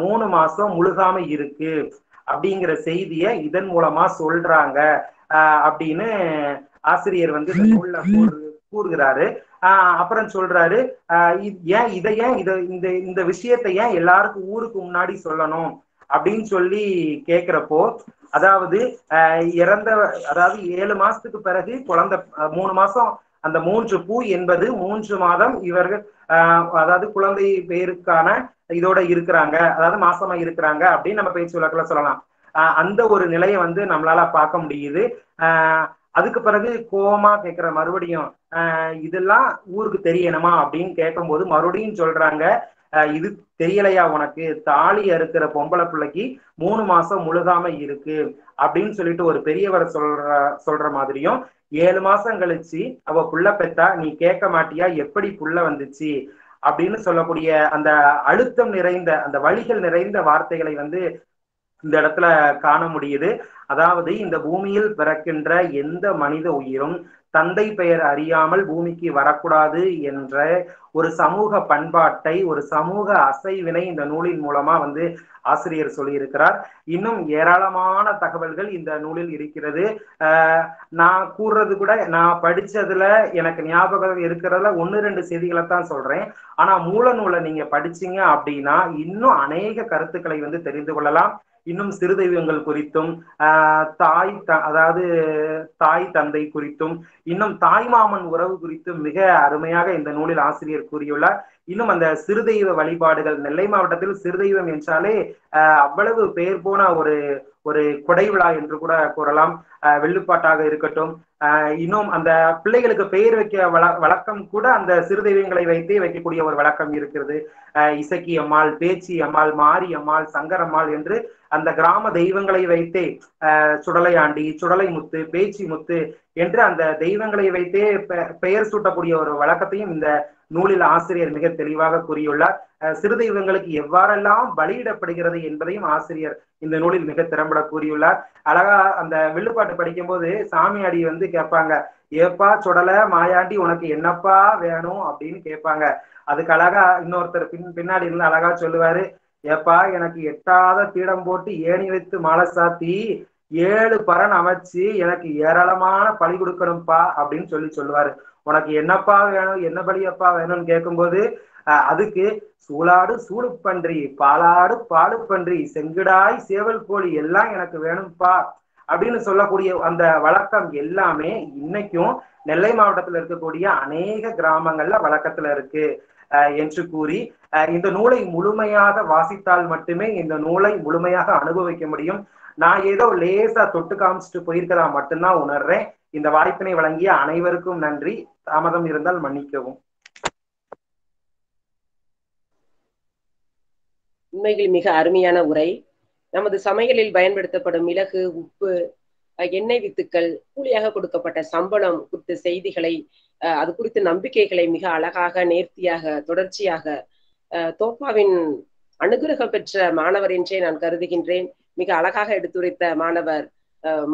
3 மாசம் முழுகாம இருக்கு அப்படிங்கிற செய்திய இதன் மூலமா சொல்றாங்க அப்படின்னு ஆசிரியர் வந்து நூல்ல கூறுகிறாரு. அப்புறம் சொல்றாரு, ஏன் இதை ஏன் இந்த விஷயத்தை ஏன் எல்லாருக்கும் ஊருக்கு முன்னாடி சொல்லணும் அப்படின்னு சொல்லி கேக்குறப்போ, அதாவது அதாவது 7 மாசத்துக்கு பிறகு குழந்தை 3 மாசம் அந்த 3 பூ என்பது 3 மாதம் இவர்கள் அதாவது குழந்தை பேருக்கான இதோட இருக்கிறாங்க, அதாவது மாசமா இருக்கிறாங்க அப்படின்னு நம்ம பேச்சு வழக்குல சொல்லலாம். அந்த ஒரு நிலையை வந்து நம்மளால பார்க்க முடியுது. அதுக்கு பிறகு கோமா கேட்கிற மறுபடியும் இதெல்லாம் ஊருக்கு தெரியணுமா அப்படின்னு கேட்கும்போது மறுபடியும் சொல்றாங்க, இது தெரியலையா உனக்கு? தாலி அறுக்கிற பொம்பளை பிள்ளைக்கு 3 மாசம் முழுகாம இருக்கு அப்படின்னு சொல்லிட்டு ஒரு பெரியவரை சொல்ற மாதிரியும், 7 மாசம் கழிச்சு அவ புள்ள பெத்தா நீ கேட்க மாட்டியா எப்படி புள்ள வந்துச்சு அப்படின்னு சொல்லக்கூடிய அந்த அழுத்தம் நிறைந்த அந்த வழிகள் நிறைந்த வார்த்தைகளை வந்து இந்த இடத்துல காண முடியுது. அதாவது இந்த பூமியில் பிறக்கின்ற எந்த மனித உயிரும் தந்தை பெயர் அறியாமல் பூமிக்கு வரக்கூடாது என்ற ஒரு சமூக பண்பாட்டை, ஒரு சமூக அசைவினை இந்த நூலின் மூலமா வந்து ஆசிரியர் சொல்லியிருக்கிறார். இன்னும் ஏராளமான தகவல்கள் இந்த நூலில் இருக்கிறது. நான் கூறுறது கூட நான் படிச்சதுல எனக்கு ஞாபகம் இருக்கிறதுல 1-2 செய்திகளை தான் சொல்றேன். ஆனா மூல நூலை நீங்க படிச்சீங்க அப்படின்னா இன்னும் அநேக கருத்துக்களை வந்து தெரிந்து கொள்ளலாம். இன்னும் சிறு தெய்வங்கள் குறித்தும், அதாவது தாய் தந்தை குறித்தும், இன்னும் தாய்மாமன் உறவு குறித்தும் மிக அருமையாக இந்த நூலில் ஆசிரியர் கூறியுள்ளார். இன்னும் அந்த சிறு தெய்வ வழிபாடுகள், நெல்லை மாவட்டத்தில் சிறு தெய்வம் என்றாலே அவ்வளவு பெயர் போன ஒரு கொடை விழா என்று கூட கூறலாம். வெள்ளுப்பாட்டாக இருக்கட்டும், இன்னும் அந்த பிள்ளைகளுக்கு பெயர் வைக்க வழக்கம் கூட அந்த சிறு தெய்வங்களை வைத்தே வைக்கக்கூடிய ஒரு வழக்கம் இருக்கிறது. இசக்கி அம்மாள், பேச்சி அம்மாள், மாரி அம்மாள், சங்கரம்மாள் என்று அந்த கிராம தெய்வங்களை வைத்தே சுடலையாண்டி, சுடலை முத்து, பேச்சி முத்து என்று அந்த தெய்வங்களை வைத்தே பெயர் சூட்டக்கூடிய ஒரு வழக்கத்தையும் இந்த நூலில் ஆசிரியர் மிக தெளிவாக கூறியுள்ளார். சிறு தெய்வங்களுக்கு எவ்வாறெல்லாம் பலியிடப்படுகிறது என்பதையும் ஆசிரியர் இந்த நூலில் மிக திறம்பட கூறியுள்ளார். அழகா அந்த வில்லுப்பாட்டு படிக்கும் போது சாமியாடி வந்து கேட்பாங்க, ஏப்பா சுடலை மாயாண்டி உனக்கு என்னப்பா வேணும் அப்படின்னு கேட்பாங்க. அதுக்கு அழகா இன்னொருத்தர் பின்னாடி இருந்து அழகா சொல்லுவாரு, ஏப்பா எனக்கு எட்டாத பீடம் போட்டு ஏணி வைத்து மாலை சாத்தி 7 பரன் அமைச்சு எனக்கு ஏராளமான பலி கொடுக்கணும்ப்பா அப்படின்னு சொல்லுவாரு. உனக்கு என்னப்பா வேணும், என்ன பலியப்பா வேணும்னு கேட்கும்போது அதுக்கு சூளாடு சூடு பன்றி, பாலாடு பாடு பன்றி, செங்குடாய் சேவல் கோழி எல்லாம் எனக்கு வேணும்ப்பா அப்படின்னு சொல்லக்கூடிய அந்த வழக்கம் எல்லாமே இன்னைக்கும் நெல்லை மாவட்டத்தில் இருக்கக்கூடிய அநேக கிராமங்கள்ல வழக்கத்துல இருக்கு என்று கூறி, இந்த நூலை முழுமையாக வாசித்தால் மட்டுமே இந்த நூலை முழுமையாக அனுபவிக்க முடியும். நான் ஏதோ லேசா தொட்டு காமிச்சுட்டு போயிருக்கதா மட்டும்தான் உணர்றேன். இந்த வாய்ப்பினை வழங்கிய அனைவருக்கும் நன்றி. தாமதம் இருந்தால் மன்னிக்கவும். உண்மையில் மிக அருமையான உரை. நமது சமையலில் பயன்படுத்தப்படும் மிளகு, உப்பு, எண்ணெய் வித்துக்கள், கூலியாக கொடுக்கப்பட்ட சம்பளம் குறித்த செய்திகளை, அது குறித்த நம்பிக்கைகளை மிக அழகாக, நேர்த்தியாக, தொடர்ச்சியாக தோப்பாவின் அனுகிரகம் பெற்ற மாணவர் என்றே நான் கருதுகின்றேன். மிக அழகாக எடுத்துரைத்த மாணவர்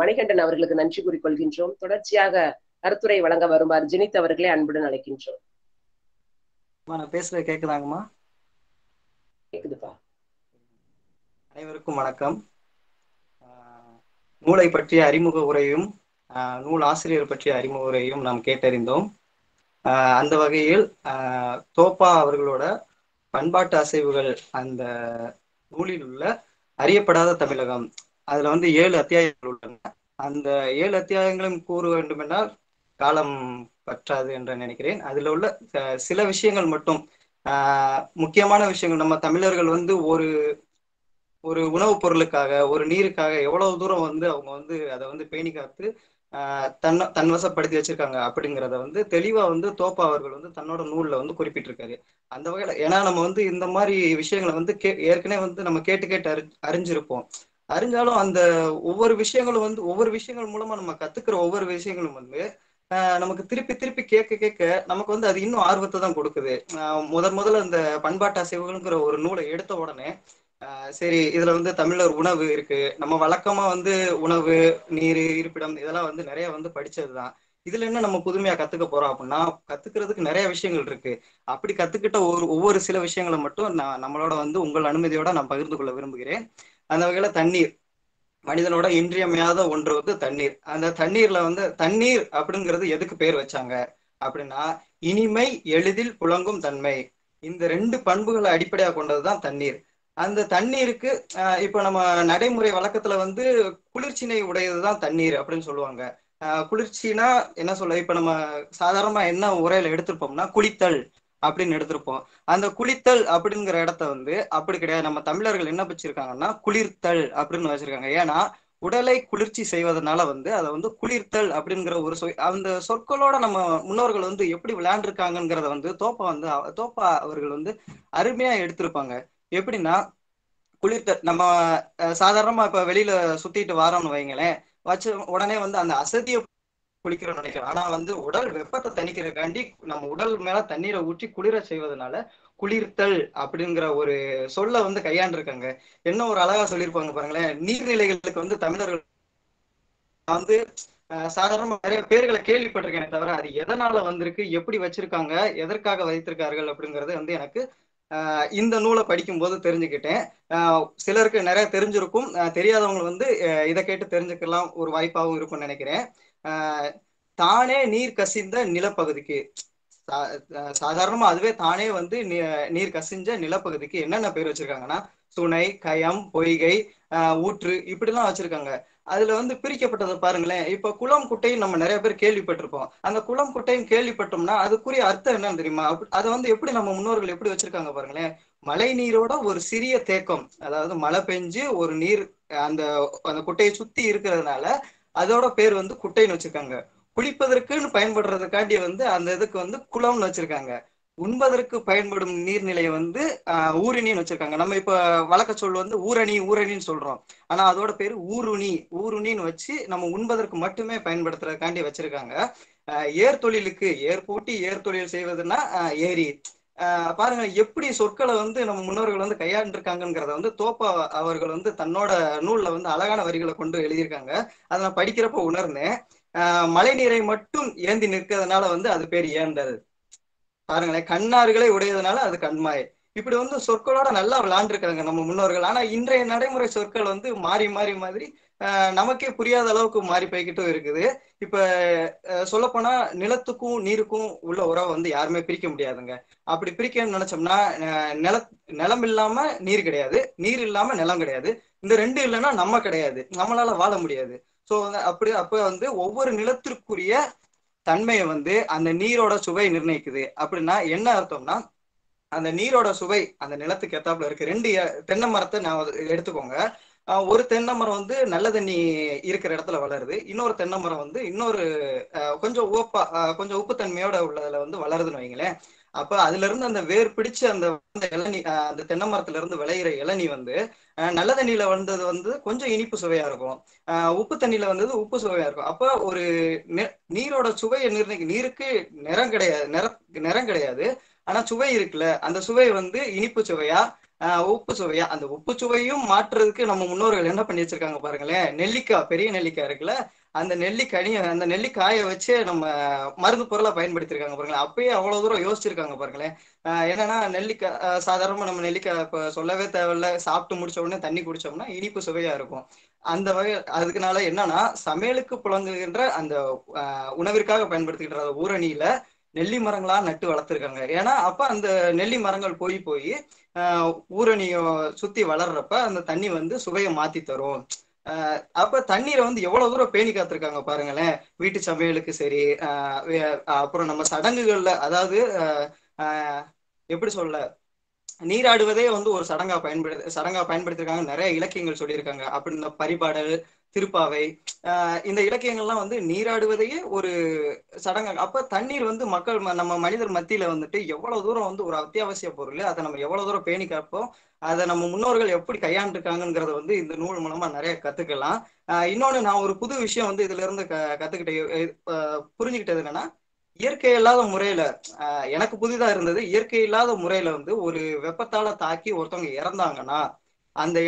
மணிகண்டன் அவர்களுக்கு நன்றி கூறிக்கொள்கின்றோம். தொடர்ச்சியாக கருத்துரை வழங்க வருமாறு ஜெனித் அவர்களை அன்புடன் அழைக்கின்றோம். கேக்குதாங்கம்மா? கேக்குதுப்பா. அனைவருக்கும் வணக்கம். நூலை பற்றிய அறிமுக உரையும் நூல் ஆசிரியர் பற்றிய அறிமுக உரையும் நாம் கேட்டறிந்தோம். அந்த வகையில் தோப்பா அவர்களோட பண்பாட்டு அசைவுகள், அந்த நூலில் உள்ள அறியப்படாத தமிழகம், அதுல வந்து 7 அத்தியாயங்கள் உள்ளன. அந்த 7 அத்தியாயங்களும் கூற வேண்டுமென்றால் காலம் பற்றாது என்று நினைக்கிறேன். அதுல உள்ள சில விஷயங்கள் மட்டும், முக்கியமான விஷயங்கள். நம்ம தமிழர்கள் வந்து ஒரு உணவுப் பொருளுக்காக, ஒரு நீருக்காக எவ்வளவு தூரம் வந்து அவங்க வந்து அதை வந்து பேணி காத்து தன்வசப்படுத்தி வச்சிருக்காங்க அப்படிங்கிறத வந்து தெளிவா வந்து தோப்பா அவர்கள் வந்து தன்னோட நூல்ல வந்து குறிப்பிட்டிருக்காரு. அந்த வகையில ஏன்னா நம்ம வந்து இந்த மாதிரி விஷயங்களை வந்து ஏற்கனவே வந்து நம்ம கேட்டு கேட்டு அறிஞ்சிருப்போம். அறிஞ்சாலும் அந்த ஒவ்வொரு விஷயங்கள் மூலமா நம்ம கத்துக்கிற ஒவ்வொரு விஷயங்களும் வந்து நமக்கு திருப்பி திருப்பி கேட்க கேட்க நமக்கு வந்து அது இன்னும் ஆர்வத்தை தான் கொடுக்குது. முதல்ல அந்த பண்பாட்டு அசைவுகள்ங்கிற ஒரு நூலை எடுத்த உடனே சரி இதுல வந்து தமிழர் உணவு இருக்கு, நம்ம வழக்கமா வந்து உணவு நீர் இருப்பிடம் இதெல்லாம் வந்து நிறைய வந்து படிச்சதுதான், இதுல என்ன நம்ம புதுமையா கத்துக்க போறோம் அப்படின்னா கத்துக்கிறதுக்கு நிறைய விஷயங்கள் இருக்கு. அப்படி கத்துக்கிட்ட ஒவ்வொரு சில விஷயங்களை மட்டும் நான் நம்மளோட வந்து உங்கள் அனுமதியோட நான் பகிர்ந்து கொள்ள விரும்புகிறேன். அந்த வகையில தண்ணீர் மனிதனோட இன்றியமையாத ஒன்று வந்து தண்ணீர். அந்த தண்ணீர்ல வந்து தண்ணீர் அப்படிங்கிறது எதுக்கு பேர் வச்சாங்க அப்படின்னா இனிமை எளிதில் புழங்கும் தன்மை, இந்த 2 பண்புகளை அடிப்படையா கொண்டதுதான் தண்ணீர். அந்த தண்ணீருக்கு இப்ப நம்ம நடைமுறை வழக்கத்துல வந்து குளிர்ச்சினை உடையதுதான் தண்ணீர் அப்படின்னு சொல்லுவாங்க. குளிர்ச்சினா என்ன சொல்ல, இப்ப நம்ம சாதாரணமா என்ன உரையில எடுத்திருப்போம்னா குளித்தல் அப்படின்னு எடுத்திருப்போம். அந்த குளித்தல் அப்படிங்கிற இடத்த வந்து அப்படி கிடையாது, நம்ம தமிழர்கள் என்ன வச்சிருக்காங்கன்னா குளிர்த்தல் அப்படின்னு வச்சிருக்காங்க. ஏன்னா உடலை குளிர்ச்சி செய்வதனால வந்து அதை வந்து குளிர்த்தல் அப்படிங்கிற ஒரு அந்த சொற்களோட நம்ம முன்னோர்கள் வந்து எப்படி விளையாண்டுருக்காங்கிறத வந்து தோப்பா அவர்கள் வந்து அருமையா எடுத்திருப்பாங்க. எப்படின்னா குளிர்த்தல் நம்ம சாதாரணமா இப்ப வெளியில சுத்திட்டு வாரோம்னு வைங்களேன், வச்சு உடனே வந்து அந்த அசதியை குளிக்கிறோம்னு நினைக்கிறோம். ஆனா வந்து உடல் வெப்பத்தை தணிக்கிறதுக்காண்டி நம்ம உடல் மேல தண்ணீரை ஊற்றி குளிர செய்வதனால குளிர்த்தல் அப்படிங்கிற ஒரு சொல்ல வந்து கையாண்டிருக்காங்க. என்ன ஒரு அழகா சொல்லியிருப்பாங்க பாருங்களேன். நீர்நிலைகளுக்கு வந்து தமிழர்கள் வந்து சாதாரண நிறைய பேர்களை கேள்விப்பட்டிருக்கேன், தவிர அது எதனால வந்திருக்கு, எப்படி வச்சிருக்காங்க, எதற்காக வைத்திருக்கார்கள் அப்படிங்கறது வந்து எனக்கு இந்த நூலை படிக்கும்போது தெரிஞ்சுக்கிட்டேன். சிலருக்கு நிறைய தெரிஞ்சிருக்கும், தெரியாதவங்க வந்து இதை கேட்டு தெரிஞ்சுக்கலாம், ஒரு வாய்ப்பாகவும் இருக்கும்னு நினைக்கிறேன். தானே நீர் கசிந்த நிலப்பகுதிக்கு, சாதாரணமா அதுவே தானே வந்து நீர் கசிஞ்ச நிலப்பகுதிக்கு என்னென்ன பேர் வச்சிருக்காங்கன்னா சுனை, கயம், பொய்கை, ஊற்று இப்படிலாம் வச்சிருக்காங்க. அதுல வந்து பிரிக்கப்பட்டதை பாருங்களேன். இப்ப குளம் குட்டையும் நம்ம நிறைய பேர் கேள்விப்பட்டிருப்போம். அந்த குளம் குட்டையும் கேள்விப்பட்டோம்னா அதுக்குரிய அர்த்தம் என்னன்னு தெரியுமா? அதை வந்து எப்படி நம்ம முன்னோர்கள் எப்படி வச்சிருக்காங்க பாருங்களேன். மழை நீரோட ஒரு சிறிய தேக்கம், அதாவது மழை பெஞ்சு ஒரு நீர் அந்த அந்த குட்டையை சுத்தி இருக்கிறதுனால அதோட பேர் வந்து குட்டைன்னு வச்சிருக்காங்க. குளிப்பதற்குன்னு பயன்படுறதுக்காண்டி வந்து அந்த இதுக்கு வந்து குளம்னு வச்சிருக்காங்க. உண்பதற்கு பயன்படும் நீர்நிலையை வந்து ஊருணின்னு வச்சிருக்காங்க. நம்ம இப்ப வழக்க சொல் வந்து ஊரணின்னு சொல்றோம், ஆனா அதோட பேரு ஊருணின்னு வச்சு நம்ம உண்பதற்கு மட்டுமே பயன்படுத்துறதுக்காண்டி வச்சிருக்காங்க. ஏர் தொழிலுக்கு ஏர் பூட்டி ஏர் தொழில் செய்வதுன்னா ஏரி. பாருங்க எப்படி சொற்களை வந்து நம்ம முன்னோர்கள் வந்து கையாண்டிருக்காங்கிறத வந்து தோப்பா அவர்கள் வந்து தன்னோட நூல்ல வந்து அழகான வரிகளை கொண்டு எழுதியிருக்காங்க. அதை நான் படிக்கிறப்ப உணர்ந்தேன். மழை நீரை மட்டும் ஏந்தி நிற்கிறதுனால வந்து அது பேர் ஏந்தல். பாருங்களேன், கண்ணாறுகளை உடையதுனால அது கண்மாய். இப்படி வந்து சொற்களோட நல்லா விளையாண்டுருக்காங்க நம்ம முன்னோர்கள். ஆனா இன்றைய நடைமுறை சொற்கள் வந்து மாறி நமக்கே புரியாத அளவுக்கு மாறி போய்கிட்டும் இருக்குது. இப்ப சொல்லப்போனா நிலத்துக்கும் நீருக்கும் உள்ள உறவை வந்து யாருமே பிரிக்க முடியாதுங்க. அப்படி பிரிக்கணும்னு நினைச்சோம்னா நிலம் இல்லாம நீர் கிடையாது, நீர் இல்லாம நிலம் கிடையாது, இந்த 2 இல்லைன்னா நம்ம கிடையாது, நம்மளால வாழ முடியாது. சோ அப்ப வந்து ஒவ்வொரு நிலத்திற்குரிய தன்மையை வந்து அந்த நீரோட சுவை நிர்ணயிக்குது. அப்படின்னா என்ன அர்த்தம்னா அந்த நீரோட சுவை அந்த நிலத்துக்கு ஏத்தாப்புல இருக்கு. 2 தென்னை மரத்தை நான் எடுத்துக்கோங்க. ஒரு தென்னை மரம் வந்து நல்ல தண்ணி இருக்கிற இடத்துல வளருது, இன்னொரு தென்னை மரம் வந்து இன்னொரு கொஞ்சம் உப்புத்தன்மையோட உள்ளதுல வந்து வளருதுன்னு வைங்களேன். அப்ப அதுல இருந்து அந்த வேர் பிடிச்சு அந்த இளநீ அந்த தென்னை மரத்துல இருந்து விளையிற இளநீ வந்து நல்ல தண்ணியில வந்தது வந்து கொஞ்சம் இனிப்பு சுவையா இருக்கும், உப்பு தண்ணியில வந்தது உப்பு சுவையா இருக்கும். அப்ப ஒரு நீரோட சுவையை நிர்ணயிக்க நீருக்கு நிறம் கிடையாது, ஆனா சுவை இருக்குல்ல, அந்த சுவை வந்து இனிப்பு சுவையா உப்பு சுவையா, அந்த உப்பு சுவையும் மாற்றுறதுக்கு நம்ம முன்னோர்கள் என்ன பண்ணி வச்சிருக்காங்க பாருங்களேன். பெரிய நெல்லிக்காய் இருக்குல்ல, அந்த நெல்லிக்காயை வச்சு நம்ம மருந்து பொருளை பயன்படுத்திருக்காங்க பாருங்களேன். அப்பயே அவ்வளவு தூரம் யோசிச்சிருக்காங்க பாருங்களேன். என்னன்னா நெல்லிக்காய் சாதாரணமா நம்ம நெல்லிக்காய் இப்ப சொல்லவே தேவையில்ல, சாப்பிட்டு முடிச்ச உடனே தண்ணி குடிச்சோம்னா இனிப்பு சுவையா இருக்கும். அந்த வகை அதுக்குனால என்னன்னா சமையலுக்கு புழங்குகின்ற அந்த உணவிற்காக பயன்படுத்துகின்ற ஊரணியில நெல்லி மரங்களா நட்டு வளர்த்துருக்காங்க. ஏன்னா அப்ப அந்த நெல்லி மரங்கள் போய் ஊரணிய சுத்தி வளர்றப்ப அந்த தண்ணி வந்து சுவையை மாத்தி தரும். அப்ப தண்ணீரை வந்து எவ்வளவு தூரம் பேணி காத்திருக்காங்க பாருங்களேன். வீட்டு சமையலுக்கு சரி, அப்புறம் நம்ம சடங்குகள்ல, அதாவது எப்படி சொல்ல, நீராடுவதே வந்து ஒரு சடங்கா பயன்படுத்திருக்காங்க. நிறைய இலக்கியங்கள் சொல்லியிருக்காங்க. அப்படி இந்த பரிபாடல், திருப்பாவை இந்த இலக்கியங்கள்லாம் வந்து நீராடுவதையே ஒரு சடங்காக. அப்ப தண்ணீர் வந்து மக்கள் நம்ம மனிதர் மத்தியில வந்துட்டு எவ்வளவு தூரம் வந்து ஒரு அத்தியாவசிய பொருள், அதை நம்ம எவ்வளவு தூரம் பேணி காப்போம், அதை நம்ம முன்னோர்கள் எப்படி கையாண்டு இருக்காங்கிறத வந்து இந்த நூல் மூலமா நிறைய கத்துக்கலாம். இன்னொன்னு நான் ஒரு புது விஷயம் வந்து இதுல இருந்து புரிஞ்சுக்கிட்டது என்னன்னா, இயற்கை இல்லாத முறையில எனக்கு புதிதா இருந்தது, இயற்கை இல்லாத முறையில வந்து ஒரு வெப்பத்தால தாக்கி ஒருத்தவங்க இறந்தாங்கன்னா அந்த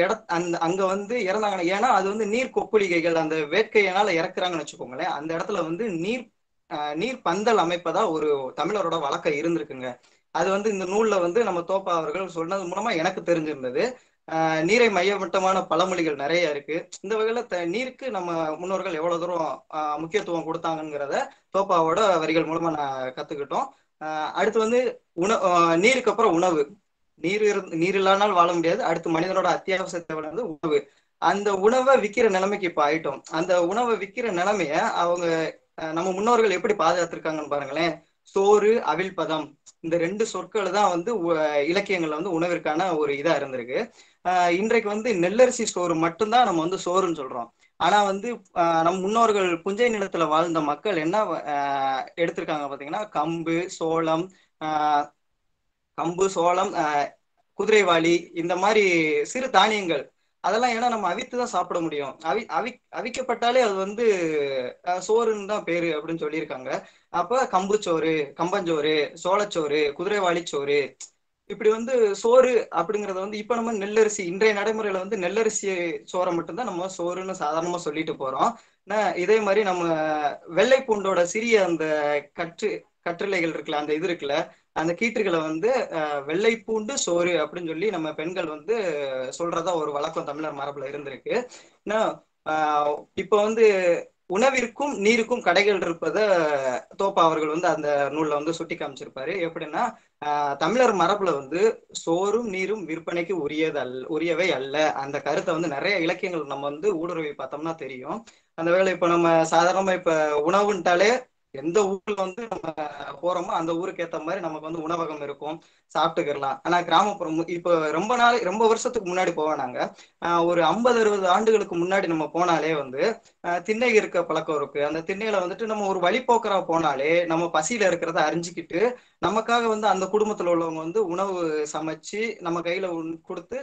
அங்க வந்து இறந்தாங்கன்னா, ஏன்னா அது வந்து நீர் கொப்பளிகைகள் அந்த வேட்கையினால இறக்குறாங்கன்னு வச்சுக்கோங்களேன். அந்த இடத்துல வந்து நீர் பந்தல் அமைப்பதா ஒரு தமிழரோட வழக்கம் இருந்திருக்குங்க. அது வந்து இந்த நூல்ல வந்து நம்ம தோப்பா அவர்கள் சொன்னது மூலமா எனக்கு தெரிஞ்சிருந்தது. நீரை மையமட்டமான பழமொழிகள் நிறைய இருக்கு. இந்த வகையில நீருக்கு நம்ம முன்னோர்கள் எவ்வளவு தூரம் முக்கியத்துவம் கொடுத்தாங்கிறத தோப்பாவோட வரிகள் மூலமா நான் கத்துக்கிட்டோம். அடுத்து வந்து நீருக்கு அப்புறம் உணவு. நீர் இல்லாதனால் வாழ முடியாது. அடுத்து மனிதனோட அத்தியாவசிய தேவை வந்து உணவு. அந்த உணவை விற்கிற நிலைமைக்கு இப்ப ஆயிட்டோம். அந்த உணவை விற்கிற நிலைமைய அவங்க நம்ம முன்னோர்கள் எப்படி பாதுகாத்திருக்காங்கன்னு பாருங்களேன். சோறு, அவிழ் பதம், இந்த ரெண்டு சொற்கள் தான் வந்து இலக்கியங்கள்ல வந்து உணவிற்கான ஒரு இதா இருந்திருக்கு. இன்றைக்கு வந்து நெல்லரிசி சோறு மட்டும்தான் நம்ம வந்து சோறுன்னு சொல்றோம். ஆனா வந்து நம் முன்னோர்கள் புஞ்சை நிலத்துல வாழ்ந்த மக்கள் என்ன எடுத்திருக்காங்க பாத்தீங்கன்னா, கம்பு சோளம் குதிரைவாளி இந்த மாதிரி சிறு தானியங்கள் அதெல்லாம். ஏன்னா நம்ம அவித்துதான் சாப்பிட முடியும். அவிக்கப்பட்டாலே அது வந்து சோறுன்னு தான் பேரு அப்படின்னு சொல்லியிருக்காங்க. அப்ப கம்புச்சோறு, கம்பஞ்சோறு, சோளச்சோறு, குதிரைவாளிச்சோறு, இப்படி வந்து சோறு அப்படிங்கறத வந்து இப்ப நம்ம நெல்லரிசி இன்றைய நடைமுறையில வந்து நெல்லரிசி சோறை மட்டும்தான் நம்ம சோறுன்னு சாதாரணமா சொல்லிட்டு போறோம். இதே மாதிரி நம்ம வெள்ளை பூண்டோட சிறிய அந்த கற்றிலைகள் இருக்குல்ல, அந்த இது இருக்குல்ல, அந்த கீற்றுகளை வந்து வெள்ளை பூண்டு சோறு அப்படின்னு சொல்லி நம்ம பெண்கள் வந்து சொல்றதா ஒரு வழக்கம் தமிழர் மரபுல இருந்திருக்கு. இப்ப வந்து உணவிற்கும் நீருக்கும் கடைகள் இருப்பதை தோப்பா அவர்கள் வந்து அந்த நூல்ல வந்து சுட்டி காமிச்சிருப்பாரு. எப்படின்னா, தமிழர் மரபுல வந்து சோறும் நீரும் விற்பனைக்கு உரியவை அல்ல. அந்த கருத்தை வந்து நிறைய இலக்கியங்கள் நம்ம வந்து ஊடுருவி பார்த்தோம்னா தெரியும். அந்த வேளை இப்ப நம்ம சாதாரணமா இப்ப உணவுன்ட்டாலே எந்த ஊர்ல வந்து நம்ம போறோமோ அந்த ஊருக்கு ஏத்த மாதிரி நமக்கு வந்து உணவகம் இருக்கும், சாப்பிட்டுக்கலாம். ஆனா கிராமப்புறம் இப்ப ரொம்ப வருஷத்துக்கு முன்னாடி போவாங்க. ஒரு 50-60 ஆண்டுகளுக்கு முன்னாடி நம்ம போனாலே வந்து திண்ணை இருக்க பழக்கம் இருக்கு. அந்த திண்ணையில வந்துட்டு நம்ம ஒரு வழிபோக்கரா போனாலே நம்ம பசியில இருக்கிறத அறிஞ்சிக்கிட்டு நமக்காக வந்து அந்த குடும்பத்துல உள்ளவங்க வந்து உணவு சமைச்சு நம்ம கையில கொடுத்து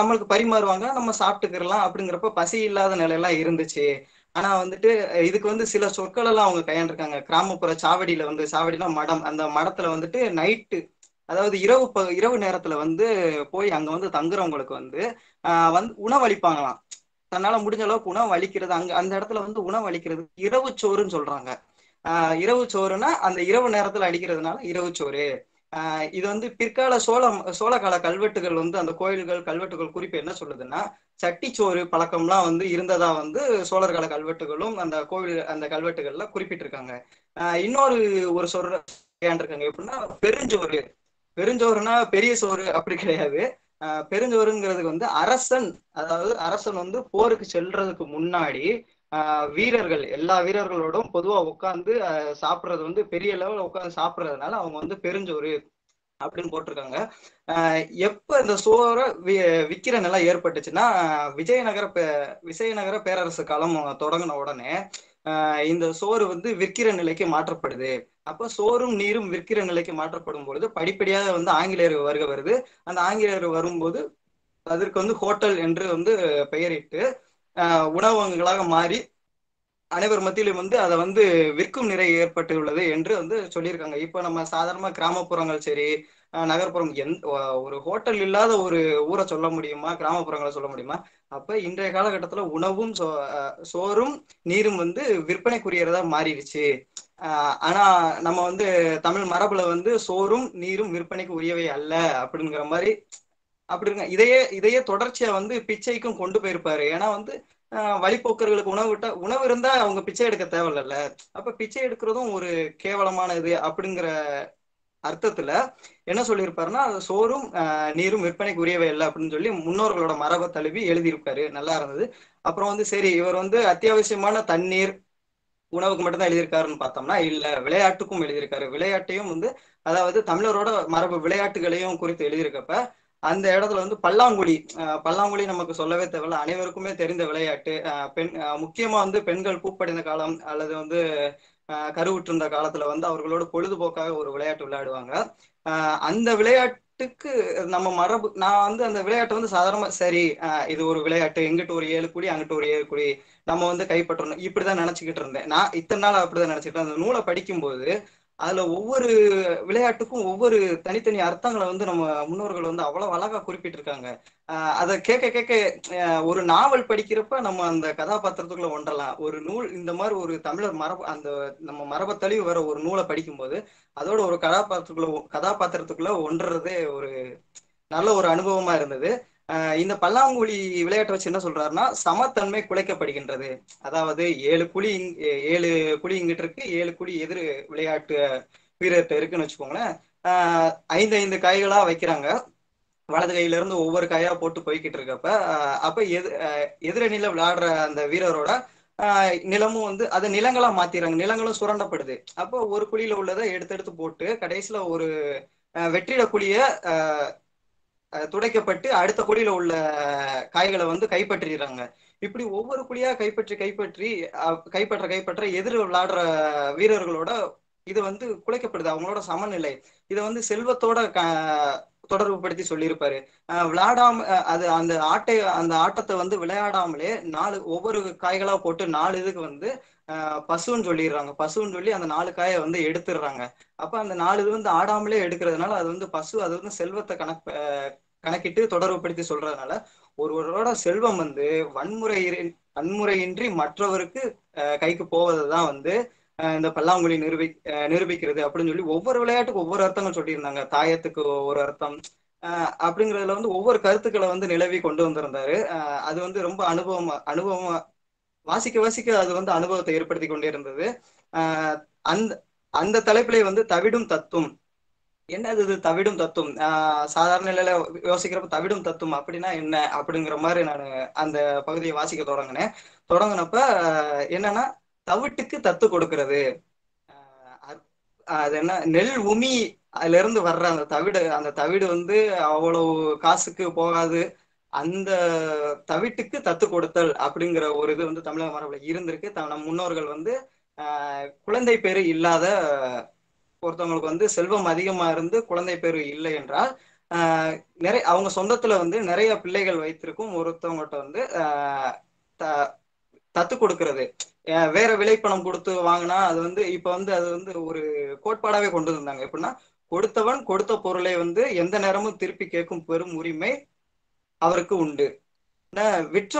நம்மளுக்கு பரிமாறுவாங்க. நம்ம சாப்பிட்டுக்கிறலாம். அப்படிங்கிறப்ப பசி இல்லாத நிலையெல்லாம் இருந்துச்சு. ஆனா வந்துட்டு இதுக்கு வந்து சில சொற்கள் எல்லாம் அவங்க கையாண்டிருக்காங்க. கிராமப்புற சாவடியில வந்து, சாவடினா மடம், அந்த மடத்துல வந்துட்டு நைட்டு, அதாவது இரவு நேரத்துல வந்து போய் அங்க வந்து தங்குறவங்களுக்கு வந்து உணவளிப்பாங்களாம். தன்னால முடிஞ்ச அளவுக்கு உணவளிக்கிறது அங்க அந்த இடத்துல வந்து உணவளிக்கிறது இரவு சோறுன்னு சொல்றாங்க. இரவு சோறுனா அந்த இரவு நேரத்துல அடிக்கிறதுனால இரவு சோறு. இது வந்து பிற்கால சோழகால கல்வெட்டுகள் வந்து அந்த கல்வெட்டுகள் குறிப்பு என்ன சொல்லுதுன்னா, சட்டிச்சோறு பழக்கம்லாம் வந்து இருந்ததா வந்து சோழர்கால கல்வெட்டுகளும் அந்த கல்வெட்டுகள்ல குறிப்பிட்டிருக்காங்க. இன்னொரு சொல்றாங்க எப்படின்னா, பெருஞ்சோறுனா பெரிய சோறு அப்படி கிடையாது. பெருஞ்சோறுங்கிறதுக்கு வந்து அரசன் வந்து போருக்கு செல்றதுக்கு முன்னாடி வீரர்கள் எல்லா வீரர்களோடும் பொதுவா உட்காந்து சாப்பிட்றது வந்து பெரிய லெவல்ல உட்காந்து சாப்பிட்றதுனால அவங்க வந்து பெருஞ்சோறு அப்படின்னு போட்டிருக்காங்க. எப்ப இந்த சோறை விக்கிற நிலை ஏற்பட்டுச்சுன்னா, விஜயநகர பேரரசு காலம் தொடங்கின உடனே இந்த சோறு வந்து விற்கிற நிலைக்கு மாற்றப்படுது. அப்ப சோறும் நீரும் விற்கிற நிலைக்கு மாற்றப்படும் பொழுது படிப்படியாக வந்து ஆங்கிலேயர் வருகை வருது. அந்த ஆங்கிலேயர் வரும்போது அதற்கு வந்து ஹோட்டல் என்று வந்து பெயரிட்டு உணவகங்களாக மாறி அனைவர் மத்தியிலும் வந்து அதை வந்து விற்கும் நிலை ஏற்பட்டுள்ளது என்று வந்து சொல்லியிருக்காங்க. இப்போ நம்ம சாதாரணமா கிராமப்புறங்கள் சரி நகர்ப்புறம் ஒரு ஹோட்டல் இல்லாத ஒரு ஊரை சொல்ல முடியுமா? கிராமப்புறங்களை சொல்ல முடியுமா? அப்ப இன்றைய காலகட்டத்துல உணவும் சோறும் நீரும் வந்து விற்பனைக்குரியதா மாறிடுச்சு. ஆனா நம்ம வந்து தமிழ் மரபுல வந்து சோறும் நீரும் விற்பனைக்கு உரியவை அல்ல அப்படிங்கிற மாதிரி அப்படிங்க. இதையே தொடர்ச்சியா வந்து பிச்சைக்கும் கொண்டு போயிருப்பாரு. ஏன்னா வந்து வழிபோக்கர்களுக்கு உணவு இருந்தா அவங்க பிச்சை எடுக்க தேவையில்ல. அப்ப பிச்சை எடுக்கிறதும் ஒரு கேவலமான இது அப்படிங்கிற அர்த்தத்துல என்ன சொல்லியிருப்பாருன்னா, சோறும் நீரும் விற்பனைக்கு உரியவை இல்லை அப்படின்னு சொல்லி முன்னோர்களோட மரபை தழுவி எழுதியிருப்பாரு. நல்லா இருந்தது. அப்புறம் வந்து சரி, இவர் வந்து அத்தியாவசியமான தண்ணீர் உணவுக்கு மட்டும்தான் எழுதியிருக்காருன்னு பார்த்தோம்னா இல்ல, விளையாட்டுக்கும் எழுதியிருக்காரு. விளையாட்டையும் வந்து, அதாவது தமிழரோட மரபு விளையாட்டுகளையும் குறித்து எழுதியிருக்கப்ப அந்த இடத்துல வந்து பல்லாங்குழி, பல்லாங்குழி நமக்கு சொல்லவே தேவையில்ல, அனைவருக்குமே தெரிந்த விளையாட்டு. பெண் முக்கியமா வந்து பெண்கள் பூப்படைந்த காலம் அல்லது வந்து கருவுற்றிருந்த காலத்துல வந்து அவர்களோட பொழுதுபோக்காக ஒரு விளையாட்டு விளையாடுவாங்க. அந்த விளையாட்டுக்கு நம்ம மரபு, நான் வந்து அந்த விளையாட்டை வந்து சாதாரணமா சரி இது ஒரு விளையாட்டு, எங்கிட்ட ஒரு 7 குடி அங்கிட்ட ஒரு 7 குடி நம்ம வந்து கைப்பற்றணும் இப்படிதான் நினைச்சுக்கிட்டு இருந்தேன். நான் இத்தனை நாள் அப்படிதான் நினைச்சிட்டு இருந்தேன். அந்த நூலை படிக்கும்போது அதுல ஒவ்வொரு விளையாட்டுக்கும் ஒவ்வொரு தனித்தனி அர்த்தங்களை வந்து நம்ம முன்னோர்கள் வந்து அவ்வளவு அழகா குறிப்பிட்டிருக்காங்க. அதை கேட்க கேட்க ஒரு நாவல் படிக்கிறப்ப நம்ம அந்த கதாபாத்திரத்துக்குள்ள ஒன்றலாம். ஒரு நூல் இந்த மாதிரி ஒரு தமிழர் மரபு, அந்த நம்ம மரபை தழுவி வர ஒரு நூலை படிக்கும்போது அதோட ஒரு கதாபாத்திரத்துக்குள்ள ஒன்றதே ஒரு நல்ல ஒரு அனுபவமா இருந்தது. இந்த பல்லாங்குழி விளையாட்டை வச்சு என்ன சொல்றாருன்னா, சமத்தன்மை குலைக்கப்படுகின்றது. அதாவது 7 குழி இங்கிட்ட இருக்கு, 7 குழி எதிர் விளையாட்டு வீரர்கிட்ட இருக்குன்னு வச்சுக்கோங்களேன். 5 காய்களா வைக்கிறாங்க, வலது கையில இருந்து ஒவ்வொரு காயா போட்டு போய்கிட்டு இருக்கப்ப அப்ப எதிரணியில விளையாடுற அந்த வீரரோட நிலமும் வந்து அதை நிலங்களா மாத்திடுறாங்க, நிலங்களும் சுரண்டப்படுது. அப்போ ஒரு குழியில உள்ளதை எடுத்து போட்டு கடைசியில ஒரு வெற்றிட குழிய துடைக்கப்பட்டு அடுத்த குழியில உள்ள காய்களை வந்து கைப்பற்றிடுறாங்க. இப்படி ஒவ்வொரு குழியா கைப்பற்ற எதிர் விளையாடுற வீரர்களோட இது வந்து குலைக்கப்படுது, அவங்களோட சமநிலை. இதை வந்து செல்வத்தோட தொடர்பு படுத்தி சொல்லியிருப்பாரு. விளையாடாம அது அந்த ஆட்டத்தை வந்து விளையாடாமலே ஒவ்வொரு காய்களா போட்டு 4 இதுக்கு வந்து பசுன்னு சொல்லிடுறாங்க. பசுன்னு சொல்லி அந்த 4 காயை வந்து எடுத்துடுறாங்க. அப்ப அந்த 4 இது வந்து ஆடாமலே எடுக்கிறதுனால அது வந்து பசு, அது வந்து செல்வத்தை கணக்கிட்டு தொடர்பு படுத்தி சொல்றதுனால ஒருவரோட செல்வம் வந்து வன்முறையின்றி மற்றவருக்கு கைக்கு போவதுதான் வந்து இந்த பல்லாங்குழி நிரூபிக்கிறது அப்படின்னு சொல்லி ஒவ்வொரு விளையாட்டுக்கு ஒவ்வொரு அர்த்தங்கள் சொல்லியிருந்தாங்க. தாயத்துக்கு ஒரு அர்த்தம் அப்படிங்கிறதுல வந்து ஒவ்வொரு கருத்துக்களை வந்து நிலவி கொண்டு வந்திருந்தாரு. அது வந்து ரொம்ப அனுபவமா வாசிக்க அது வந்து அனுபவத்தை ஏற்படுத்தி கொண்டே இருந்தது. அந்த தலைப்பிலே வந்து தவிடும் தத்துவம், என்னது இது தவிடும் தத்துவம்? சாதாரண நிலையில யோசிக்கிறப்ப தவிடும் தத்துவம் அப்படின்னா என்ன அப்படிங்கிற மாதிரி நான் அந்த பகுதியை வாசிக்க தொடங்கினப்ப என்னன்னா, தவிட்டுக்கு தத்து கொடுக்கறது. அது என்ன, நெல் உமி அதுல இருந்து வர்ற அந்த தவிடு, அந்த தவிடு வந்து அவ்வளவு காசுக்கு போகாது. அந்த தவிட்டுக்கு தத்து கொடுத்தல் அப்படிங்கிற ஒரு இது வந்து தமிழக மரபுல இருந்திருக்கு. நம் முன்னோர்கள் வந்து குழந்தை பேரு இல்லாத ஒருத்தவங்களுக்கு வந்து செல்வம் அதிகமா இருந்து குழந்தை பேரு இல்லை என்றால் நிறைய அவங்க சொந்தத்துல வந்து நிறைய பிள்ளைகள் வைத்திருக்கும் ஒருத்தவங்ககிட்ட வந்து தத்து கொடுக்கறது. வேற விலைப்பணம் கொடுத்து வாங்கினா அது வந்து இப்ப வந்து அது வந்து ஒரு கோட்பாடாவே கொண்டு வந்தாங்க. எப்படின்னா, கொடுத்தவன் கொடுத்த பொருளை வந்து எந்த நேரமும் திருப்பி கேட்கும் பெரும் உரிமை அவருக்கு உண்டு. விற்ற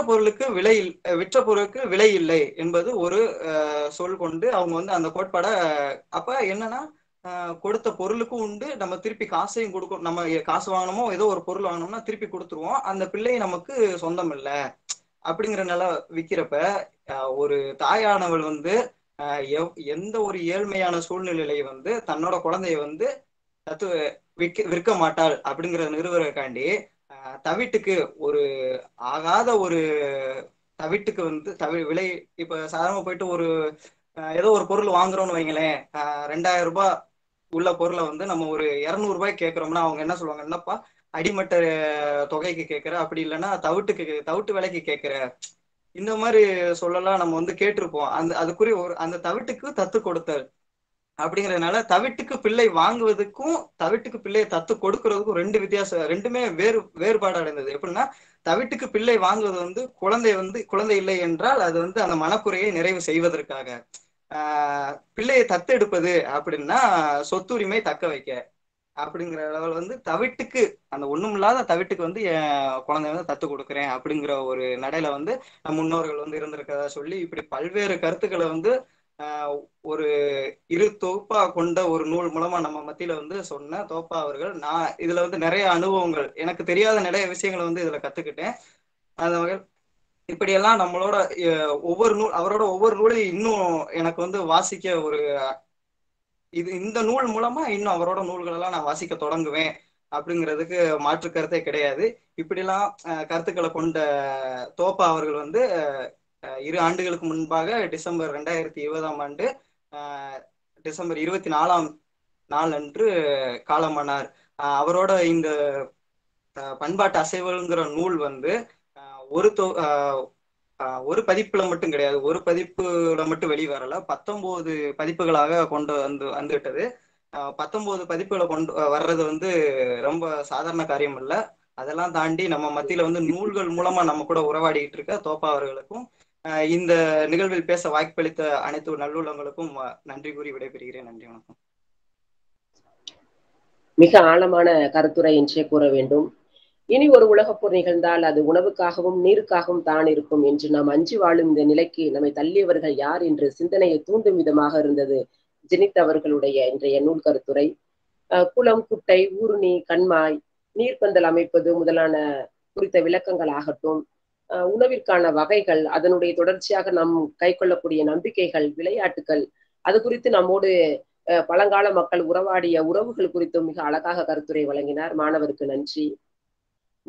பொருளுக்கு விலை இல்லை என்பது ஒரு சொல் கொண்டு அவங்க வந்து அந்த கோட்பாட அப்ப என்னன்னா, கொடுத்த பொருளுக்கும் உண்டு, நம்ம திருப்பி காசையும் கொடுக்கும். நம்ம காசு வாங்கணுமோ ஏதோ ஒரு பொருள் வாங்கணும்னா திருப்பி கொடுத்துருவோம், அந்த பிள்ளை நமக்கு சொந்தம் இல்லை அப்படிங்கிற நிலை விற்கிறப்ப ஒரு தாயானவள் வந்து எந்த ஒரு ஏழ்மையான சூழ்நிலையை வந்து தன்னோட குழந்தைய வந்து விற்க மாட்டாள் அப்படிங்கிற நிறுவனக்காண்டி தவிட்டுக்கு ஒரு ஆகாத ஒரு தவிட்டுக்கு வந்து விலை. இப்ப சாதாரணமா போயிட்டு ஒரு ஏதோ ஒரு பொருள் வாங்குறோம்னு வைங்களேன், 2000 ரூபாய் உள்ள பொருளை வந்து நம்ம ஒரு 200 ரூபாய் கேட்கிறோம்னா அவங்க என்ன சொல்லுவாங்க, என்னப்பா அடிமட்ட தொகைக்கு கேட்கிற, அப்படி இல்லைன்னா தவிட்டு விலைக்கு கேட்கிற, இந்த மாதிரி சொல்லலாம் நம்ம வந்து கேட்டிருப்போம். அதுக்குரிய ஒரு அந்த தவிட்டுக்கு தத்து கொடுத்தல் அப்படிங்கறதுனால தவிட்டுக்கு பிள்ளை வாங்குவதுக்கும் தவிட்டுக்கு பிள்ளையை தத்து கொடுக்கறதுக்கும் ரெண்டுமே வேறுபாடு அடைந்தது. எப்படின்னா, தவிட்டுக்கு பிள்ளை வாங்குவது வந்து குழந்தை இல்லை என்றால் அது வந்து அந்த மனக்குறையை நிறைவு செய்வதற்காக, பிள்ளையை தத்து எடுப்பது அப்படின்னா சொத்துரிமை தக்க வைக்க அப்படிங்கிற அளவில் வந்து தவிட்டுக்கு அந்த ஒண்ணும் இல்லாத தவிட்டுக்கு வந்து என் குழந்தைய வந்து தத்து கொடுக்குறேன் அப்படிங்கிற ஒரு நடையில வந்து நம் முன்னோர்கள் வந்து இருந்திருக்கதா சொல்லி இப்படி பல்வேறு கருத்துக்களை வந்து ஒரு இரு தொகுப்பா கொண்ட ஒரு நூல் மூலமா நம்ம மத்தியில வந்து சொன்ன தோப்பா அவர்கள். நான் இதுல வந்து நிறைய அனுபவங்கள், எனக்கு தெரியாத நிறைய விஷயங்களை வந்து இதுல கத்துக்கிட்டேன். அது வகையில் இப்படியெல்லாம் நம்மளோட ஒவ்வொரு நூல், அவரோட ஒவ்வொரு நூலையும் இன்னும் எனக்கு வந்து வாசிக்க ஒரு இது, இந்த நூல் மூலமா இன்னும் அவரோட நூல்கள் எல்லாம் நான் வாசிக்க தொடங்குவேன் அப்படிங்கிறதுக்கு மாற்று கருத்தே கிடையாது. இப்படிலாம் கருத்துக்களை கொண்ட தோப்பா அவர்கள் வந்து 2 ஆண்டுகளுக்கு முன்பாக டிசம்பர் 2020ஆம் ஆண்டு டிசம்பர் 24ஆம் நாள் அன்று காலமானார். அவரோட இந்த பண்பாட்டு அசைவுங்கிற நூல் வந்து ஒரு பதிப்புல மட்டும் கிடையாது, ஒரு பதிப்புல மட்டும் வெளிவரல, 19 பதிப்புகளாக கொண்டு வந்துவிட்டது. 19 பதிப்புகளை கொண்டு வர்றது வந்து ரொம்ப சாதாரண காரியம் இல்லை. அதெல்லாம் தாண்டி நம்ம மத்தியில வந்து நூல்கள் மூலமா நம்ம கூட உறவாடிக்கிட்டு இருக்க தோப்பா அவர்களுக்கும் இந்த நிகழ்வில் பேச வாய்ப்பளித்த அனைத்து நல்லுள்ளங்களுக்கும் நன்றி கூறி விடைபெறுகிறேன். நன்றி, வணக்கம். மிக ஆழமான கருத்துரை என்றே கூற வேண்டும். இனி ஒரு உலகப்போர் நிகழ்ந்தால் அது உணவுக்காகவும் நீருக்காகவும் தான் இருக்கும் என்று நாம் அஞ்சி வாழும் இந்த நிலைக்கு நம்மை தள்ளியவர்கள் யார் என்று சிந்தனையை தூண்டும் விதமாக இருந்தது ஜெனித் அவர்களுடைய இன்றைய நூல் கருத்துரை. குளம், குட்டை, ஊருணி, கண்மாய், நீர்பந்தல் அமைப்பது முதலான குறித்த விளக்கங்கள் ஆகட்டும், உணவிற்கான வகைகள், அதனுடைய தொடர்ச்சியாக நாம் கை கொள்ளக்கூடிய நம்பிக்கைகள், விளையாட்டுகள், அது குறித்து நம்மோடு பழங்கால மக்கள் உறவாடிய உறவுகள் குறித்தும் மிக அழகாக கருத்துரை வழங்கினார். மாணவருக்கு நன்றி.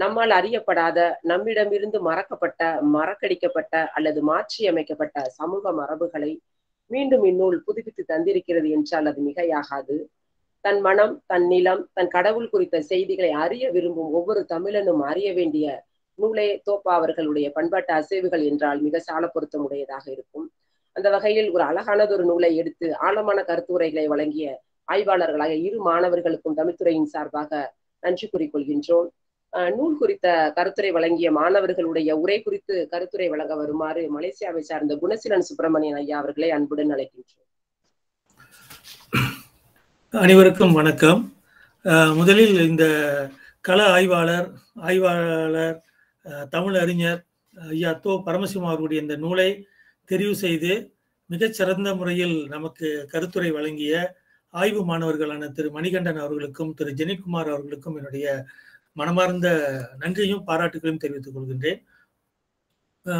நம்மால் அறியப்படாத, நம்மிடமிருந்து மறக்கப்பட்ட, மறக்கடிக்கப்பட்ட அல்லது மாற்றி அமைக்கப்பட்ட சமூக மரபுகளை மீண்டும் இந்நூல் புதுப்பித்து தந்திருக்கிறது என்றால் அது மிகையாகாது. தன் மனம், தன் நிலம், தன் கடவுள் குறித்த செய்திகளை அறிய விரும்பும் ஒவ்வொரு தமிழனும் அறிய வேண்டிய நூலே தோப்பா அவர்களுடைய பண்பாட்டு அசைவுகள் என்றால் மிக சால பொருத்தம் உடையதாக இருக்கும். அந்த வகையில் ஒரு அழகானதொரு நூலை எடுத்து ஆழமான கருத்துரைகளை வழங்கிய ஆய்வாளர்களாக இரு மாணவர்களுக்கும் தமிழ்துறையின் சார்பாக நன்றி கூறிக்கொள்கின்றோம். நூல் குறித்த கருத்துரை வழங்கிய மாணவர்களுடைய உரை குறித்து கருத்துரை வழங்க வருமாறு மலேசியாவை சார்ந்த குணசீலன் சுப்பிரமணியன் ஐயா அவர்களை அன்புடன் அழைக்கின்றோம். அனைவருக்கும் வணக்கம். முதலில் இந்த கள ஆய்வாளர் தமிழ் அறிஞர் ஐயா தோ பரமசிவம் அவர்களுடைய இந்த நூலை தெரிவு செய்து மிகச்சிறந்த முறையில் நமக்கு கருத்துரை வழங்கிய ஆய்வு மாணவர்களான திரு மணிகண்டன் அவர்களுக்கும் திரு ஜெனித்குமார் அவர்களுக்கும் என்னுடைய மனமார்ந்த நன்றியும் பாராட்டுகளையும் தெரிவித்துக் கொள்கின்றேன்.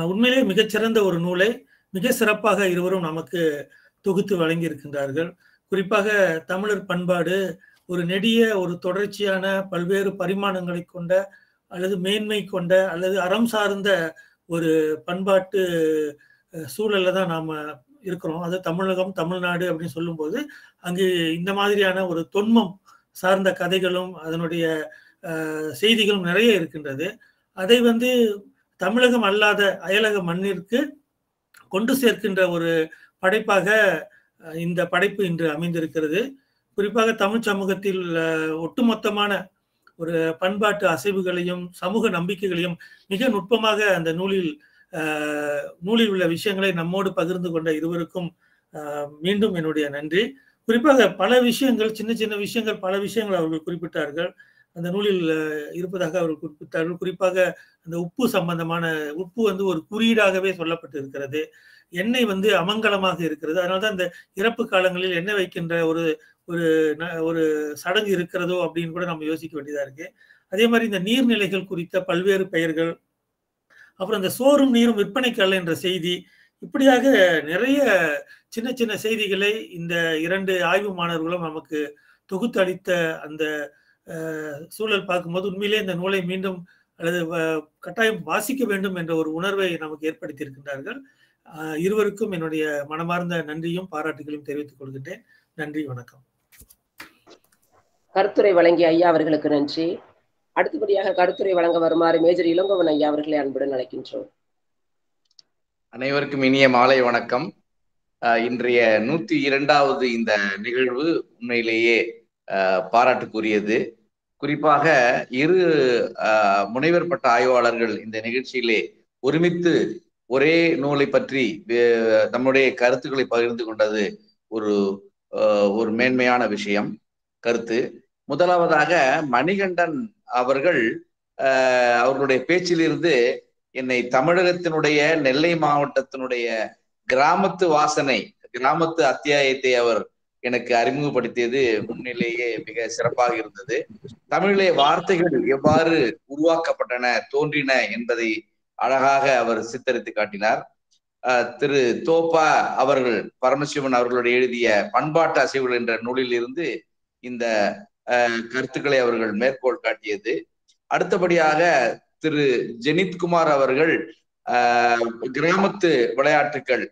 உண்மையிலே மிகச்சிறந்த ஒரு நூலை மிக சிறப்பாக இருவரும் நமக்கு தொகுத்து வழங்கியிருக்கின்றார்கள். குறிப்பாக தமிழர் பண்பாடு ஒரு நெடிய ஒரு தொடர்ச்சியான பல்வேறு பரிமாணங்களை கொண்ட அல்லது மேன்மை கொண்ட அல்லது அறம் சார்ந்த ஒரு பண்பாட்டு சூழல்ல தான் நாம் இருக்கிறோம். அது தமிழகம், தமிழ்நாடு அப்படின்னு சொல்லும்போது அங்கு இந்த மாதிரியான ஒரு தொன்மம் சார்ந்த கதைகளும் அதனுடைய செய்திகளும் நிறைய இருக்கின்றது. அதை வந்து தமிழகம் அல்லாத அயலக மண்ணிற்கு கொண்டு சேர்க்கின்ற ஒரு படைப்பாக இந்த படைப்பு இன்று அமைந்திருக்கிறது. குறிப்பாக தமிழ் சமூகத்தில் ஒட்டுமொத்தமான ஒரு பண்பாட்டு அசைவுகளையும் சமூக நம்பிக்கைகளையும் மிக நுட்பமாக அந்த நூலில் உள்ள விஷயங்களை நம்மோடு பகிர்ந்து கொண்ட இருவருக்கும் மீண்டும் என்னுடைய நன்றி. குறிப்பாக பல விஷயங்கள், சின்ன சின்ன விஷயங்கள், பல விஷயங்கள் அவர்கள் குறிப்பிட்டார்கள், அந்த நூலில் இருப்பதாக அவர்கள் குறிப்பிட்டார்கள். குறிப்பாக அந்த உப்பு சம்பந்தமான, உப்பு வந்து ஒரு குறியீடாகவே சொல்லப்பட்டு இருக்கிறது. எண்ணெய் வந்து அமங்கலமாக இருக்கிறது, அதனால்தான் இந்த இறப்பு காலங்களில் எண்ணெய் வைக்கின்ற ஒரு ஒரு சடங்கு இருக்கிறதோ அப்படின்னு கூட நம்ம யோசிக்க வேண்டியதாக இருக்கு. அதே மாதிரி இந்த நீர்நிலைகள் குறித்த பல்வேறு பெயர்கள், அப்புறம் இந்த சோறும் நீரும் விற்பனைக்கல்ல என்ற செய்தி, இப்படியாக நிறைய சின்ன சின்ன செய்திகளை இந்த இரண்டு ஆய்வு மாணவர்களும் நமக்கு தொகுத்து அளித்த அந்த சூழல் பார்க்கும்போது உண்மையிலே இந்த நூலை மீண்டும் அல்லது கட்டாயம் வாசிக்க வேண்டும் என்ற ஒரு உணர்வை நமக்கு ஏற்படுத்தி இருக்கின்றார்கள். இருவருக்கும் என்னுடைய மனமார்ந்த நன்றியும் பாராட்டுகளையும் தெரிவித்துக் கொள்கின்றேன். நன்றி, வணக்கம். கருத்துரை வழங்கிய ஐயா அவர்களுக்கு நன்றி. அடுத்தபடியாக கருத்துரை வழங்க வருமாறு மேஜர் இளங்கோவன் ஐயா அவர்களை அன்புடன் அழைக்கின்றோம். அனைவருக்கும் இனிய மாலை வணக்கம். இன்றைய 102வது இந்த நிகழ்வு உண்மையிலேயே பாராட்டுக்குரியது. குறிப்பாக இரு முனைவர் பட்ட ஆய்வாளர்கள் இந்த நிகழ்ச்சியிலே ஒருமித்து ஒரே நூலை பற்றி நம்முடைய கருத்துக்களை பகிர்ந்து கொண்டது ஒரு மேன்மையான விஷயம். கருத்து முதலாவதாக மணிகண்டன் அவர்கள் அவர்களுடைய பேச்சிலிருந்து என்னை தமிழகத்தினுடைய நெல்லை மாவட்டத்தினுடைய கிராமத்து வாசனை, கிராமத்து அத்தியாயத்தை அவர் எனக்கு அறிமுகப்படுத்தியது முன்னிலேயே மிக சிறப்பாக இருந்தது. தமிழிலே வார்த்தைகள் எவ்வாறு உருவாக்கப்பட்டன, தோன்றின என்பதை அழகாக அவர் சித்தரித்து காட்டினார். திரு தோப்பா அவர்கள் பரமசிவன் அவர்களுடைய எழுதிய பண்பாட்டு அசைவுகள் என்ற நூலில் இருந்து இந்த கருத்துக்களை அவர்கள் மேற்கோள் காட்டியது. அடுத்தபடியாக திரு ஜெனித்குமார் அவர்கள் கிராமத்து விளையாட்டுக்கள்,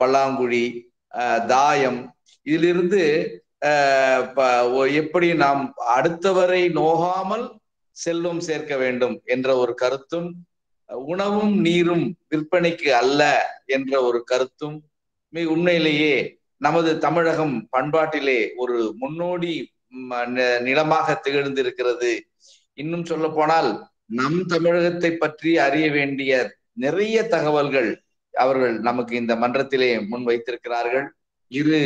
பல்லாங்குழி, தாயம், இதிலிருந்து எப்படி நாம் அடுத்தவரை நோகாமல் செல்வம் சேர்க்க வேண்டும் என்ற ஒரு கருத்தும், உணவும் நீரும் விற்பனைக்கு அல்ல என்ற ஒரு கருத்தும் உண்மையிலேயே நமது தமிழகம் பண்பாட்டிலே ஒரு முன்னோடி நிலமாக திகழ்ந்திருக்கிறது. இன்னும் சொல்ல போனால் நம் தமிழகத்தை பற்றி அறிய வேண்டிய நிறைய தகவல்கள் அவர்கள் நமக்கு இந்த மன்றத்திலே முன் வைத்திருக்கிறார்கள். இரு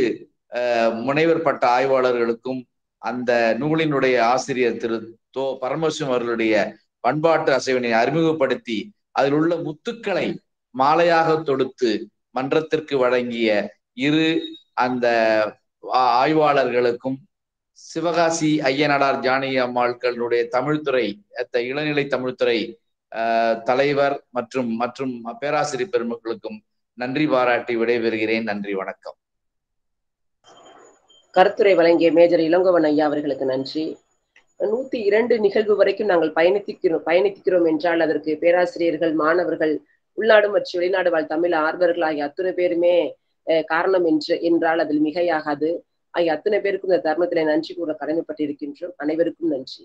முனைவர் பட்ட ஆய்வாளர்களுக்கும் அந்த நூலினுடைய ஆசிரியர் திரு தோ பரமசிவம் அவர்களுடைய பண்பாட்டு அசைவினை அறிமுகப்படுத்தி அதில் உள்ள முத்துக்களை மாலையாக தொடுத்து மன்றத்திற்கு வழங்கிய இரு அந்த ஆய்வாளர்களுக்கும், சிவகாசி ஐயனார் ஜானகி அம்மாள்களுடைய தமிழ்துறை இளநிலை தமிழ்துறை தலைவர் மற்றும் மற்றும் பேராசிரியர் பெருமக்களுக்கும் நன்றி பாராட்டி விடைபெறுகிறேன். நன்றி, வணக்கம். கருத்துரை வழங்கிய மேஜர் இளங்கோவன் ஐயா அவர்களுக்கு நன்றி. 102 நிகழ்வு வரைக்கும் நாங்கள் பயணிக்கிறோம் என்றால் அதற்கு பேராசிரியர்கள், மாணவர்கள், உள்நாடு மற்றும் வெளிநாடு வாழ் தமிழ் ஆர்வர்கள் ஆகிய அத்தனை பேருமே காரணம் என்றால் அதில் மிகையாகாது. ஆகிய அத்தனை பேருக்கும் இந்த தருணத்திலே நன்றி கூற கடமைப்பட்டிருக்கின்றோம். அனைவருக்கும் நன்றி.